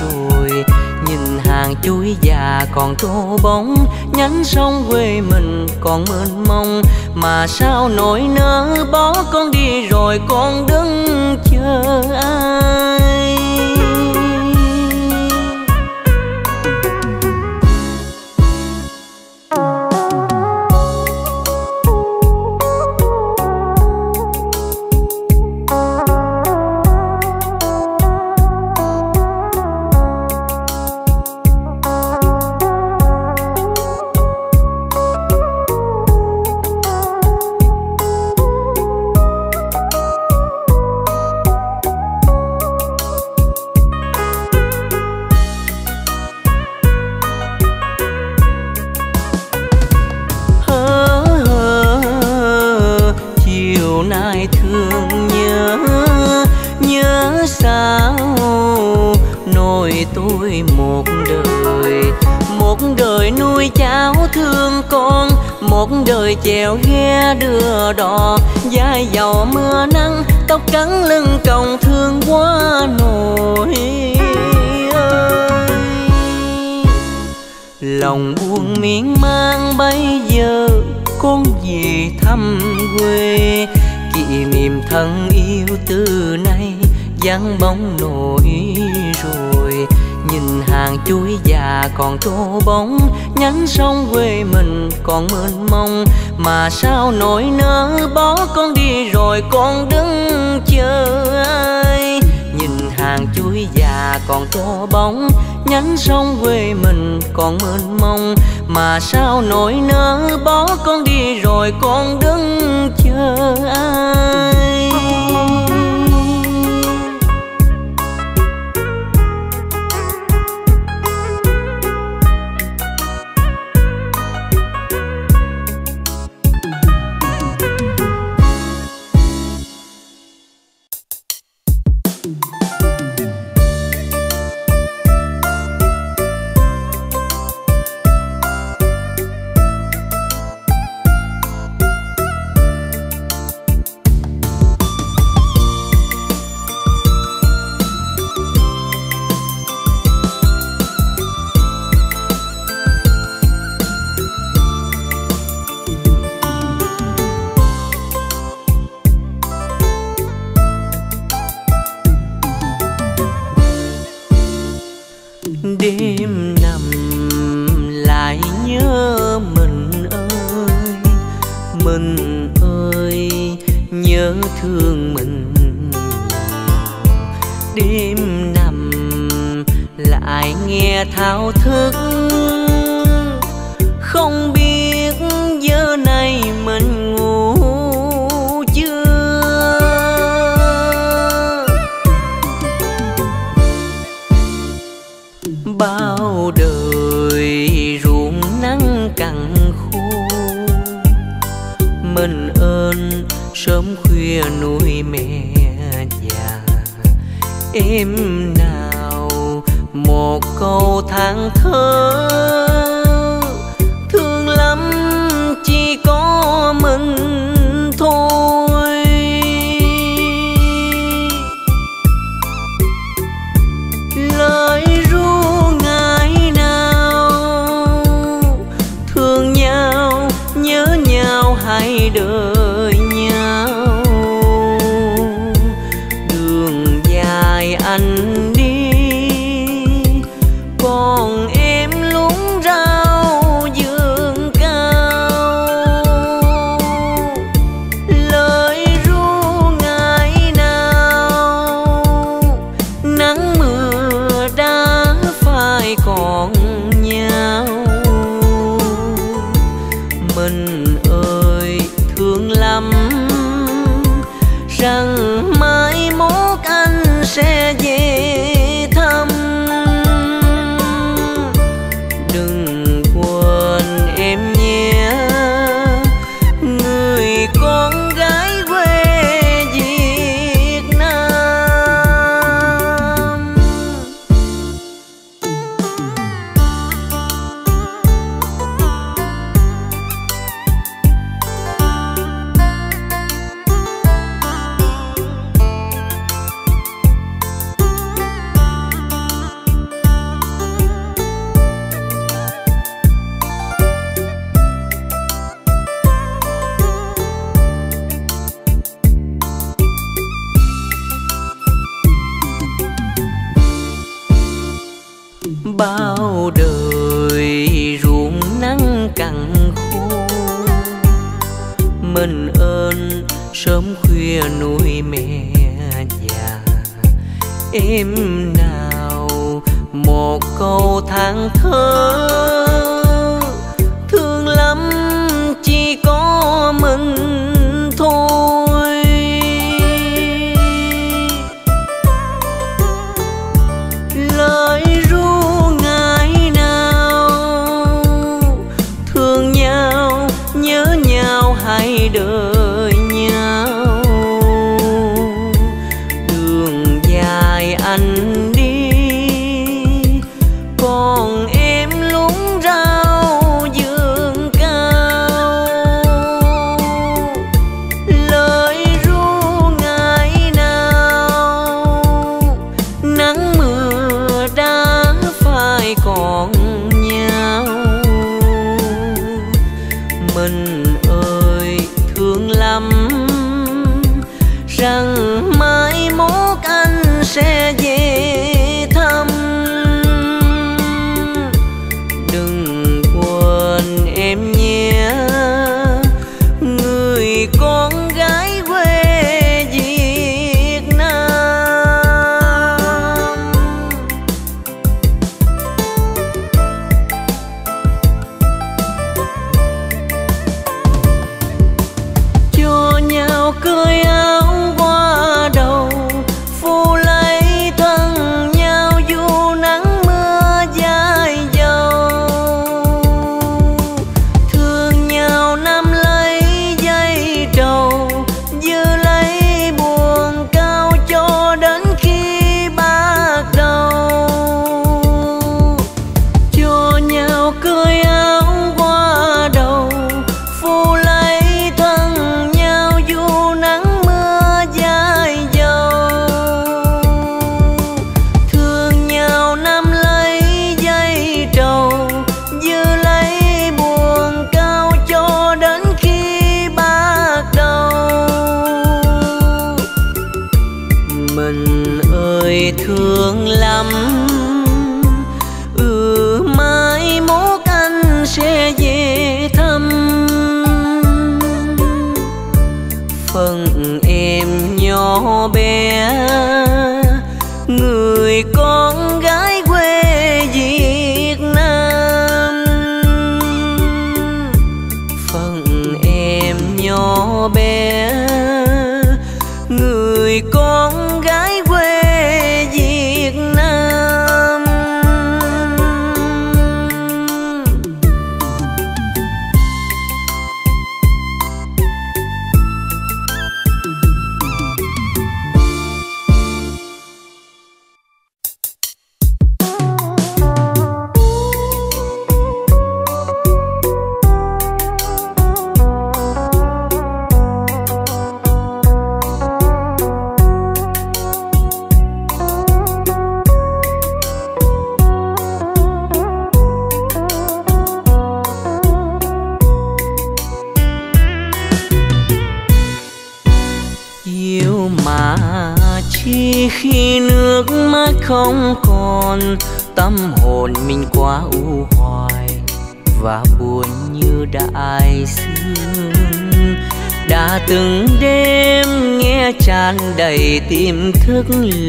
rồi. Nhìn hàng chuối già còn tô bóng, nhánh sông quê mình còn mênh mông, mà sao nỗi nỡ bỏ con đi rồi con đứng chờ ai. Chèo ghe đưa đò, vai dầu mưa nắng tóc trắng lưng còng thương quá nỗi ơi. Lòng buồn miên man bây giờ con về thăm quê, kỷ niệm thân yêu từ nay vắng bóng nỗi rồi. Nhìn hàng chuối già còn tô bóng, nhánh sông quê mình còn mênh mông, mà sao nỗi nỡ bỏ con đi rồi con đứng chờ ai. Nhìn hàng chuối già còn tô bóng, nhánh sông quê mình còn mênh mông, mà sao nỗi nỡ bỏ con đi rồi con đứng chờ ai. Thao thức không biết giờ này mình ngủ chưa, bao đời ruộng nắng cằn khô, mình ơn sớm khuya nuôi mẹ êm nào một câu than thở, thương lắm chỉ có mình thôi. Lời ru ngày nào thương nhau, nhớ nhau hai đời. Bao đời ruộng nắng cằn khô, mình ơn sớm khuya nuôi mẹ già. Em nào một câu than thở, thương lắm chỉ có mình thôi. Lời ru hai đời nhau, đường dài anh đi, còn em lúng rau giường cao. Lời ru ngày nào nắng mưa đã phai còn nhau, mình rằng mai mốt anh sẽ về thăm. Đừng quên em nhé, người con gái quê Việt Nam. Cho nhau cười áo thương lắm. Ừ mai mốt anh sẽ về thăm, phần em nhỏ bé, người con gái quê Việt Nam. Phần em nhỏ bé, người con gái quê nước mắt không còn, tâm hồn mình quá u hoài và buồn như đã ai xưa. Đã từng đêm nghe tràn đầy tim thức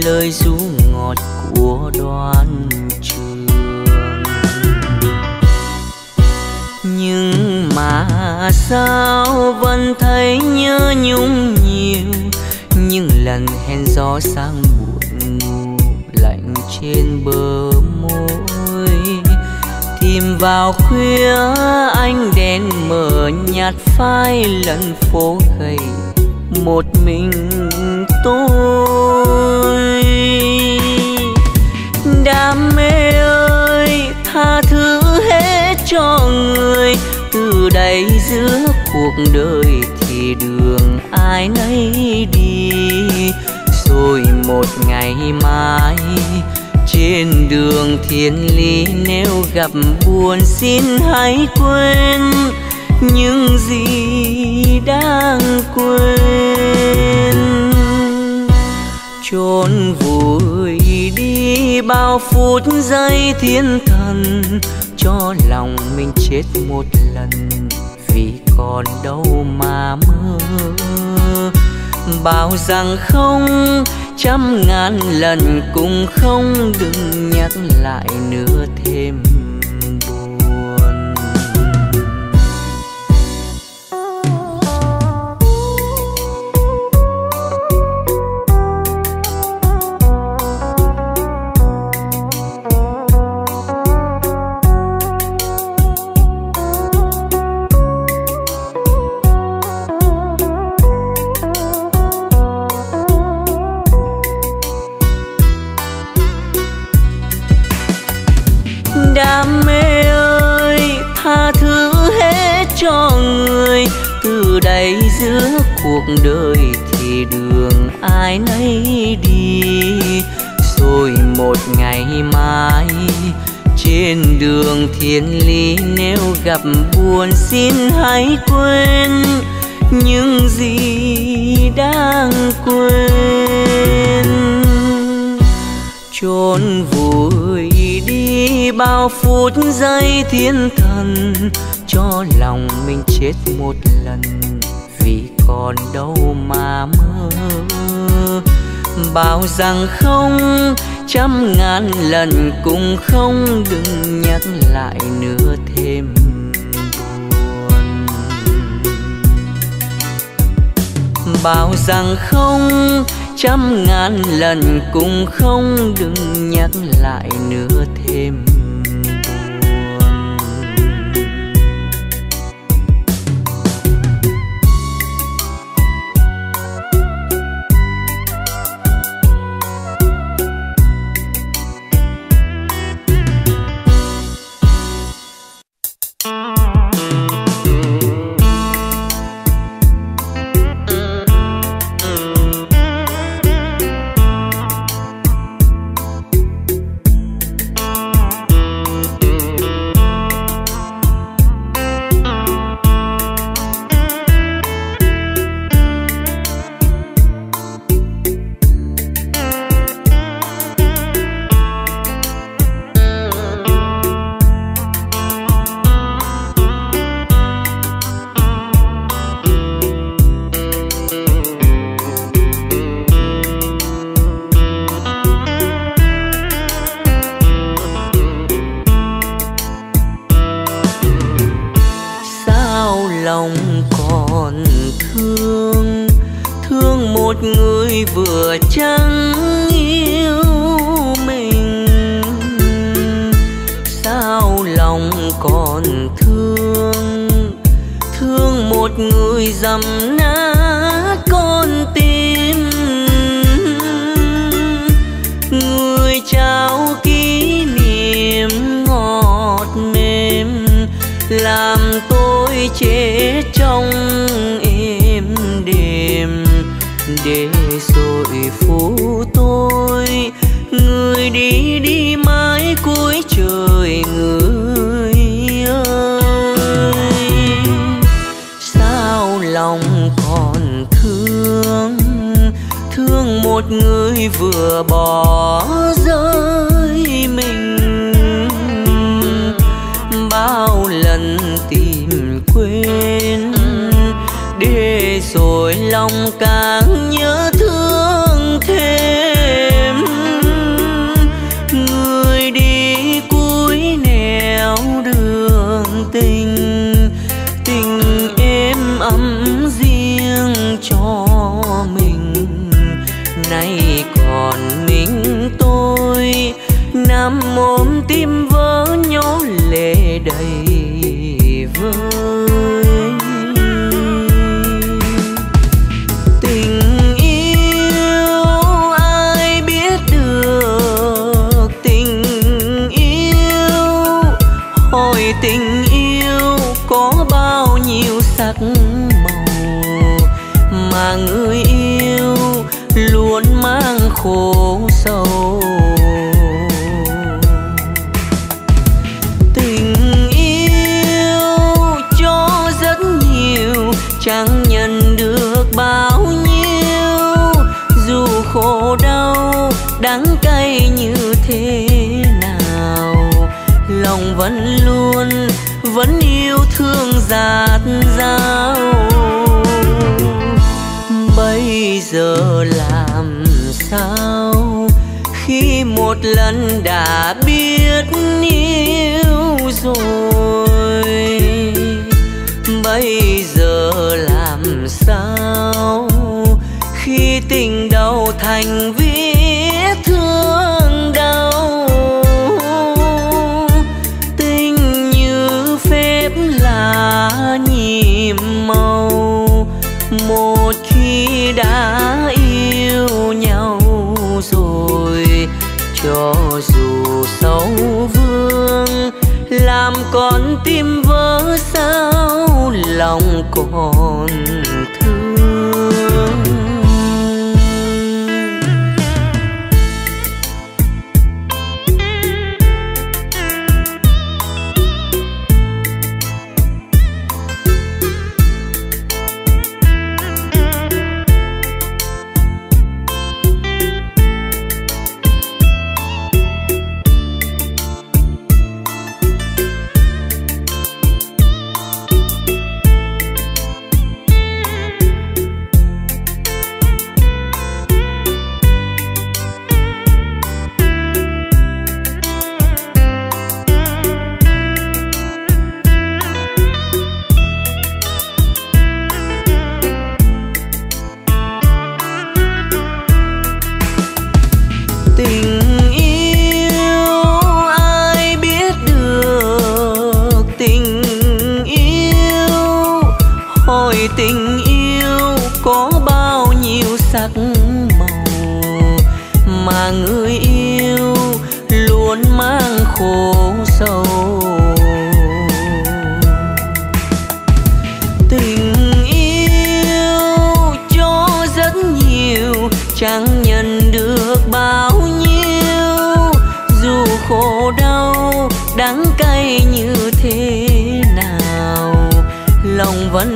lời ru ngọt của đoan trường, nhưng mà sao vẫn thấy nhớ nhung nhiều. Những lần hẹn gió sang buồn ngủ lạnh trên bờ môi, tìm vào khuya ánh đèn mờ nhạt phai lần phố gầy một mình tôi. Đam mê ơi tha thứ hết cho người, từ đây giữa cuộc đời thì đường ai nấy đi, rồi một ngày mai trên đường thiên lý nếu gặp buồn xin hãy quên những gì đang quên. Chôn vùi đi bao phút giây thiên thần, cho lòng mình chết một lần vì còn đâu mà mơ. Bảo rằng không trăm ngàn lần cũng không, đừng nhắc lại nữa thêm buồn. Giữa cuộc đời thì đường ai nấy đi, rồi một ngày mai trên đường thiên lý nếu gặp buồn xin hãy quên những gì đang quên. Chôn vùi đi bao phút giây thiên thần, cho lòng mình chết một lần vì còn đâu mà mơ. Bảo rằng không trăm ngàn lần cũng không, đừng nhắc lại nữa thêm buồn. Bảo rằng không trăm ngàn lần cũng không, đừng nhắc lại nữa thêm. Một một người vừa bỏ rơi mình, bao lần tìm quên để rồi lòng càng nhớ thương thêm. Người đi cuối nẻo đường tình, tình êm ấm riêng cho mình. Nay còn mình tôi nằm ôm tim vỡ nhói lệ đầy vơi. Tình yêu ai biết được, tình yêu hồi tình yêu có bao nhiêu sắc màu, mà người yêu luôn mang khổ sầu. Tình yêu cho rất nhiều, chẳng nhận được bao nhiêu, dù khổ đau đắng cay như thế nào, lòng vẫn luôn vẫn yêu thương dạt dào. Bây giờ làm sao khi một lần đã biết yêu rồi? Bây giờ làm sao khi tình đầu thành vết thương đau? Tình như phép lạ nhiệm màu, một khi đã yêu nhau rồi, cho dù sâu vương làm con tim vỡ sao lòng còn thương.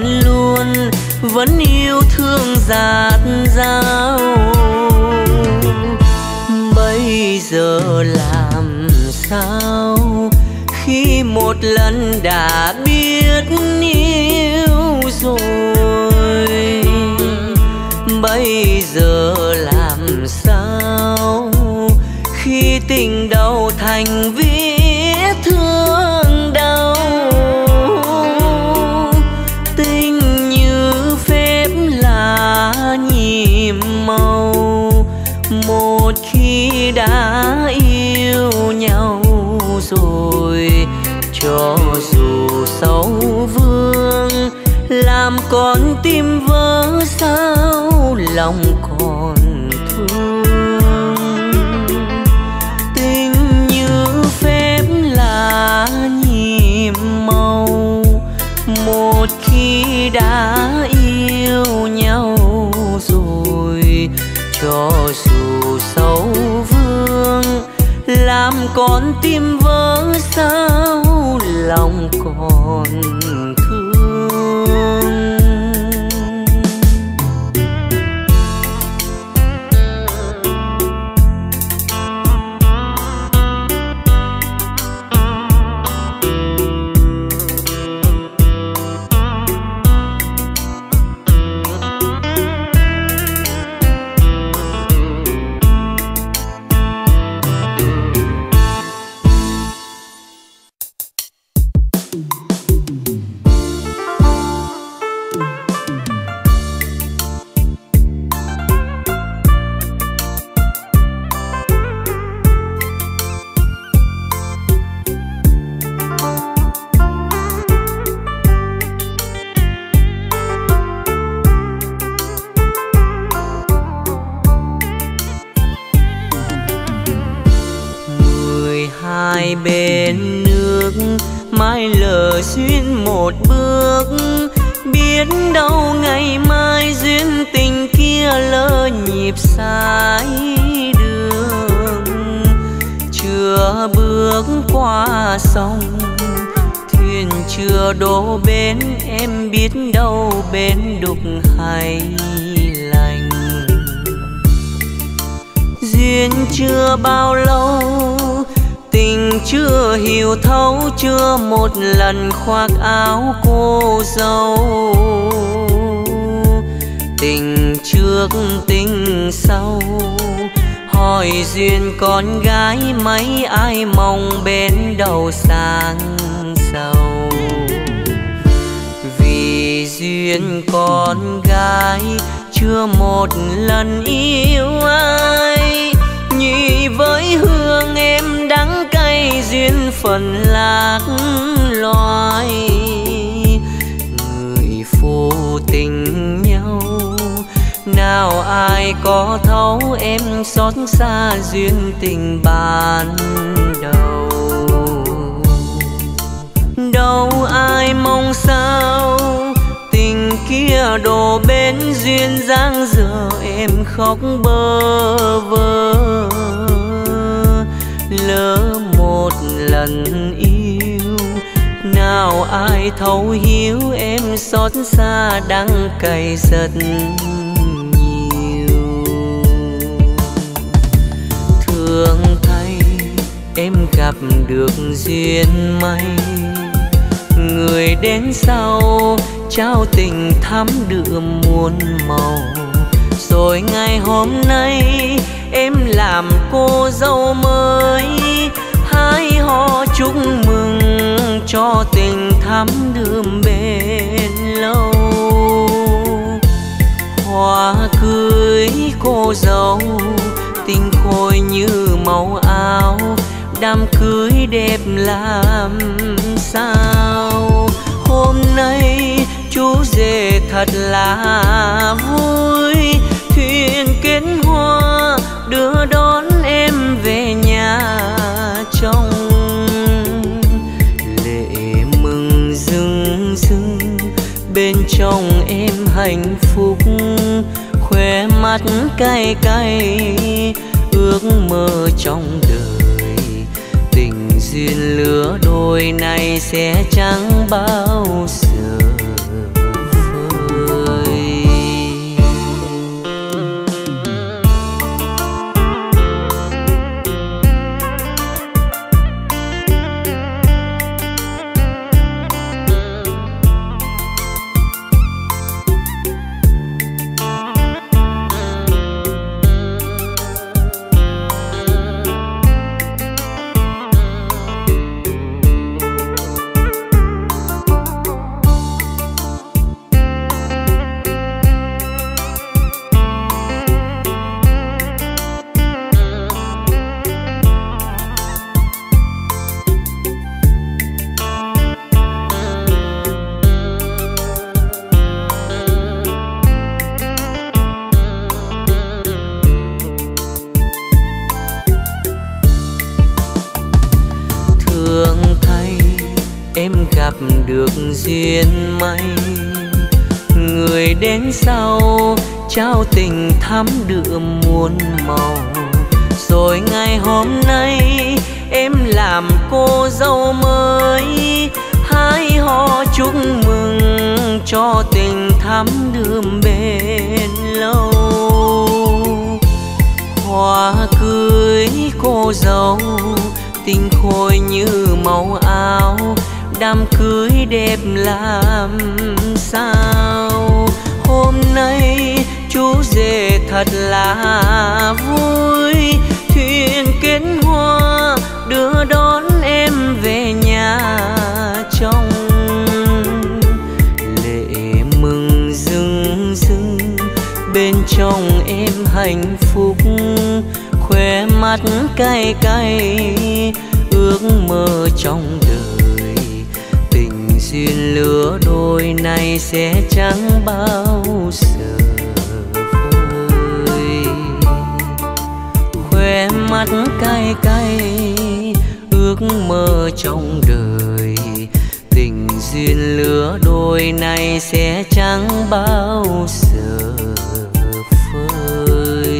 Vẫn luôn vẫn yêu thương dạt dào. Bây giờ làm sao khi một lần đã biết yêu rồi? Bây giờ làm sao khi tình đầu thành vết thương đau? Màu, một khi đã yêu nhau rồi, cho dù sâu vương làm con tim vỡ sao lòng còn thương. Tình như phép lạ nhiệm màu, một khi đã yêu nhau, cho dù sâu vương làm con tim vỡ sao lòng còn thương. bên nước mai lỡ xuyên một bước, biết đâu ngày mai duyên tình kia lỡ nhịp sai đường. Chưa bước qua sông thuyền chưa đổ bến, em biết đâu bến đục hay lành. Duyên chưa bao lâu, tình chưa hiểu thấu, chưa một lần khoác áo cô dâu. Tình trước tình sau, hỏi duyên con gái mấy ai mong bên đầu sang giàu. Vì duyên con gái chưa một lần yêu ai, nhị với hương em đắng cay duyên phận lạc loài. Người vô tình nhau nào ai có thấu, em xót xa duyên tình ban đầu. Đâu ai mong sao tình kia đổ bến, duyên dáng giờ em khóc bơ vơ. Lỡ một lần yêu nào ai thấu hiểu, em xót xa đắng cay giật nhiều. Thương thay em gặp được duyên may, người đến sau trao tình thắm đượm muôn màu. Rồi ngày hôm nay em làm cô dâu mới, hai họ chúc mừng cho tình thắm đượm bên lâu. Hoa cưới cô dâu tinh khôi như màu áo, đám cưới đẹp làm sao. Hôm nay chú rể thật là vui, thuyền kết hoa đưa đón em về nhà trong. Lệ mừng rưng rưng bên trong em hạnh phúc, khóe mắt cay cay ước mơ trong đời. Duyên lứa đôi này sẽ chẳng bao giờ phai. Được duyên may, người đến sau trao tình thắm đượm muôn màu. Rồi ngày hôm nay em làm cô dâu mới, hai họ chúc mừng cho tình thắm đượm bên lâu. Hoa cưới cô dâu tinh khôi như màu áo, đám cưới đẹp làm sao. Hôm nay chú rể thật là vui, thuyền kết hoa đưa đón em về nhà trong. Lệ mừng rưng rưng bên trong em hạnh phúc, khóe mắt cay cay ước mơ trong đời. Duyên lứa đôi này sẽ chẳng bao giờ phai. Khóe mắt cay cay ước ước mơ trong đời. Tình duyên lứa đôi này sẽ chẳng bao giờ phai.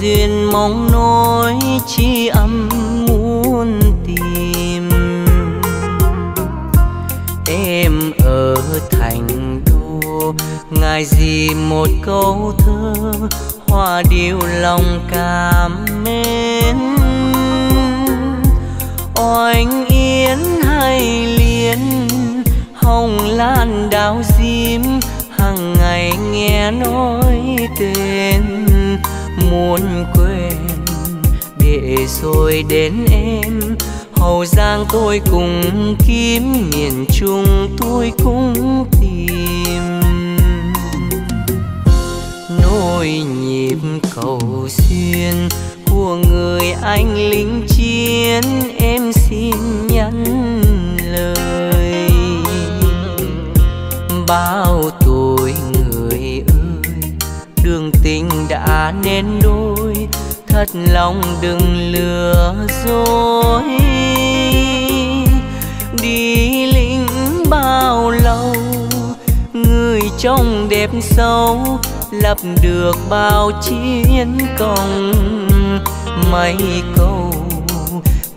Duyên mong nối chi âm muốn tìm em ở thành đô, ngài gì một câu thơ hoa điệu lòng cảm mến. Oanh yến hay liên hồng lan đào diêm, hằng ngày nghe nói tên muốn quên, để rồi đến em Hậu Giang tôi cùng kiếm, miền Trung tôi cũng tìm. Nỗi nhịp cầu duyên của người anh lính chiến, em xin nhắn lời. Bao tuổi người ơi, đường tình đã nên đôi, thật lòng đừng lừa dối. Đi lính bao lâu, người trông đẹp xấu, lập được bao chiến công. Mấy câu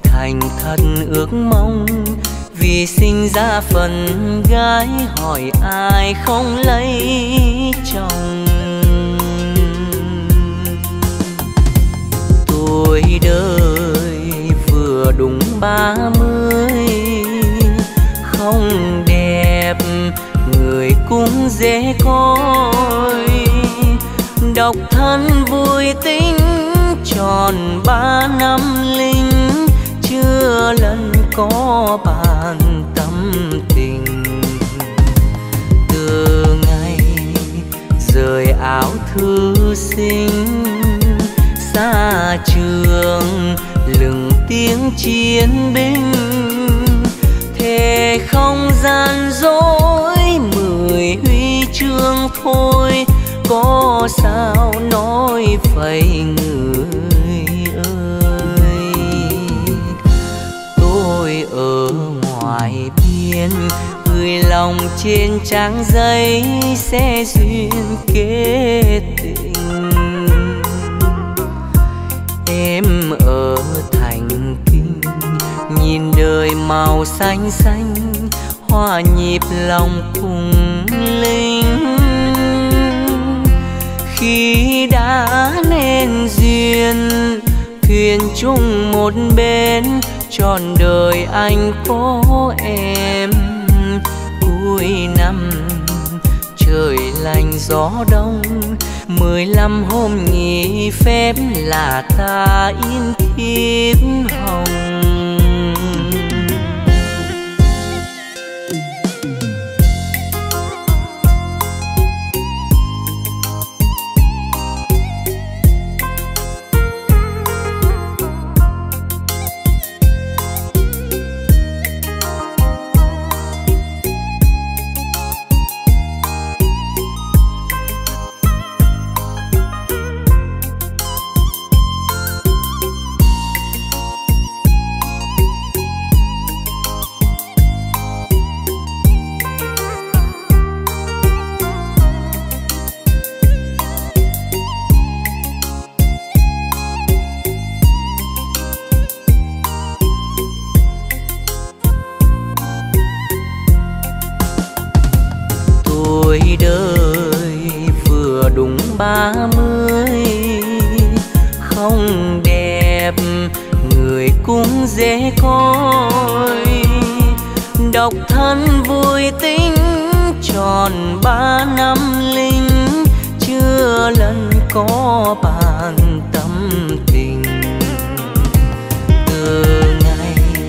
thành thật ước mong, vì sinh ra phần gái hỏi ai không lấy chồng. Tuổi đời vừa đúng ba mươi không đẹp, người cũng dễ coi. Độc thân vui tính tròn ba năm linh, chưa lần có bàn tâm tình. Từ ngày rời áo thư sinh xa trường, lừng tiếng chiến binh. Thế không gian dối mười huy chương thôi, có sao nói vậy người ơi. Tôi ở ngoài biên, gửi lòng trên trang giấy sẽ duyên kết tình. Em ở thành Kinh nhìn đời màu xanh xanh, hòa nhịp lòng cùng linh. Khi đã nên duyên, thuyền chung một bên, trọn đời anh có em. Cuối năm trời lành gió đông, mười lăm hôm nghỉ phép là ta in thiếp hồng. ba mươi không đẹp người cũng dễ coi, độc thân vui tính tròn ba năm linh chưa lần có bàn tâm tình. Từ ngày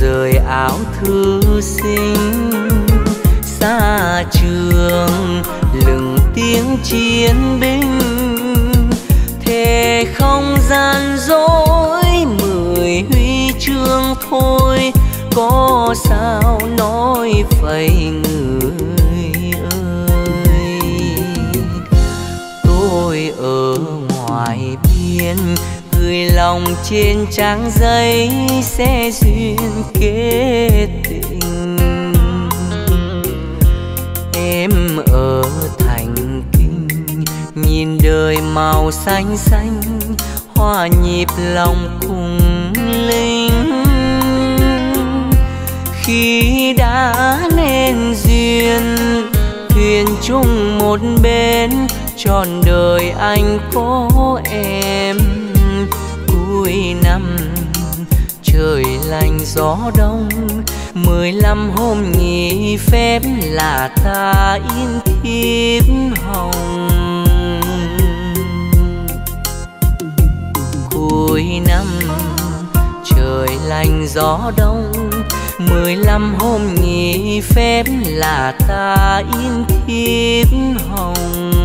rời áo thư sinh xa trường lừng tiếng chiến binh, thế không gian dối mười huy chương thôi có sao nói phẩy người ơi. Tôi ở ngoài biên gửi lòng trên trang giấy sẽ duyên kết tình, em ở thành kinh nhìn đời màu xanh xanh hòa nhịp lòng cùng linh. Khi đã nên duyên thuyền chung một bên trọn đời anh có em, cuối năm trời lành gió đông mười lăm hôm nghỉ phép là ta in thiếp hồng. Cuối năm trời lành gió đông mười lăm hôm nghỉ phép là ta in thiếp hồng.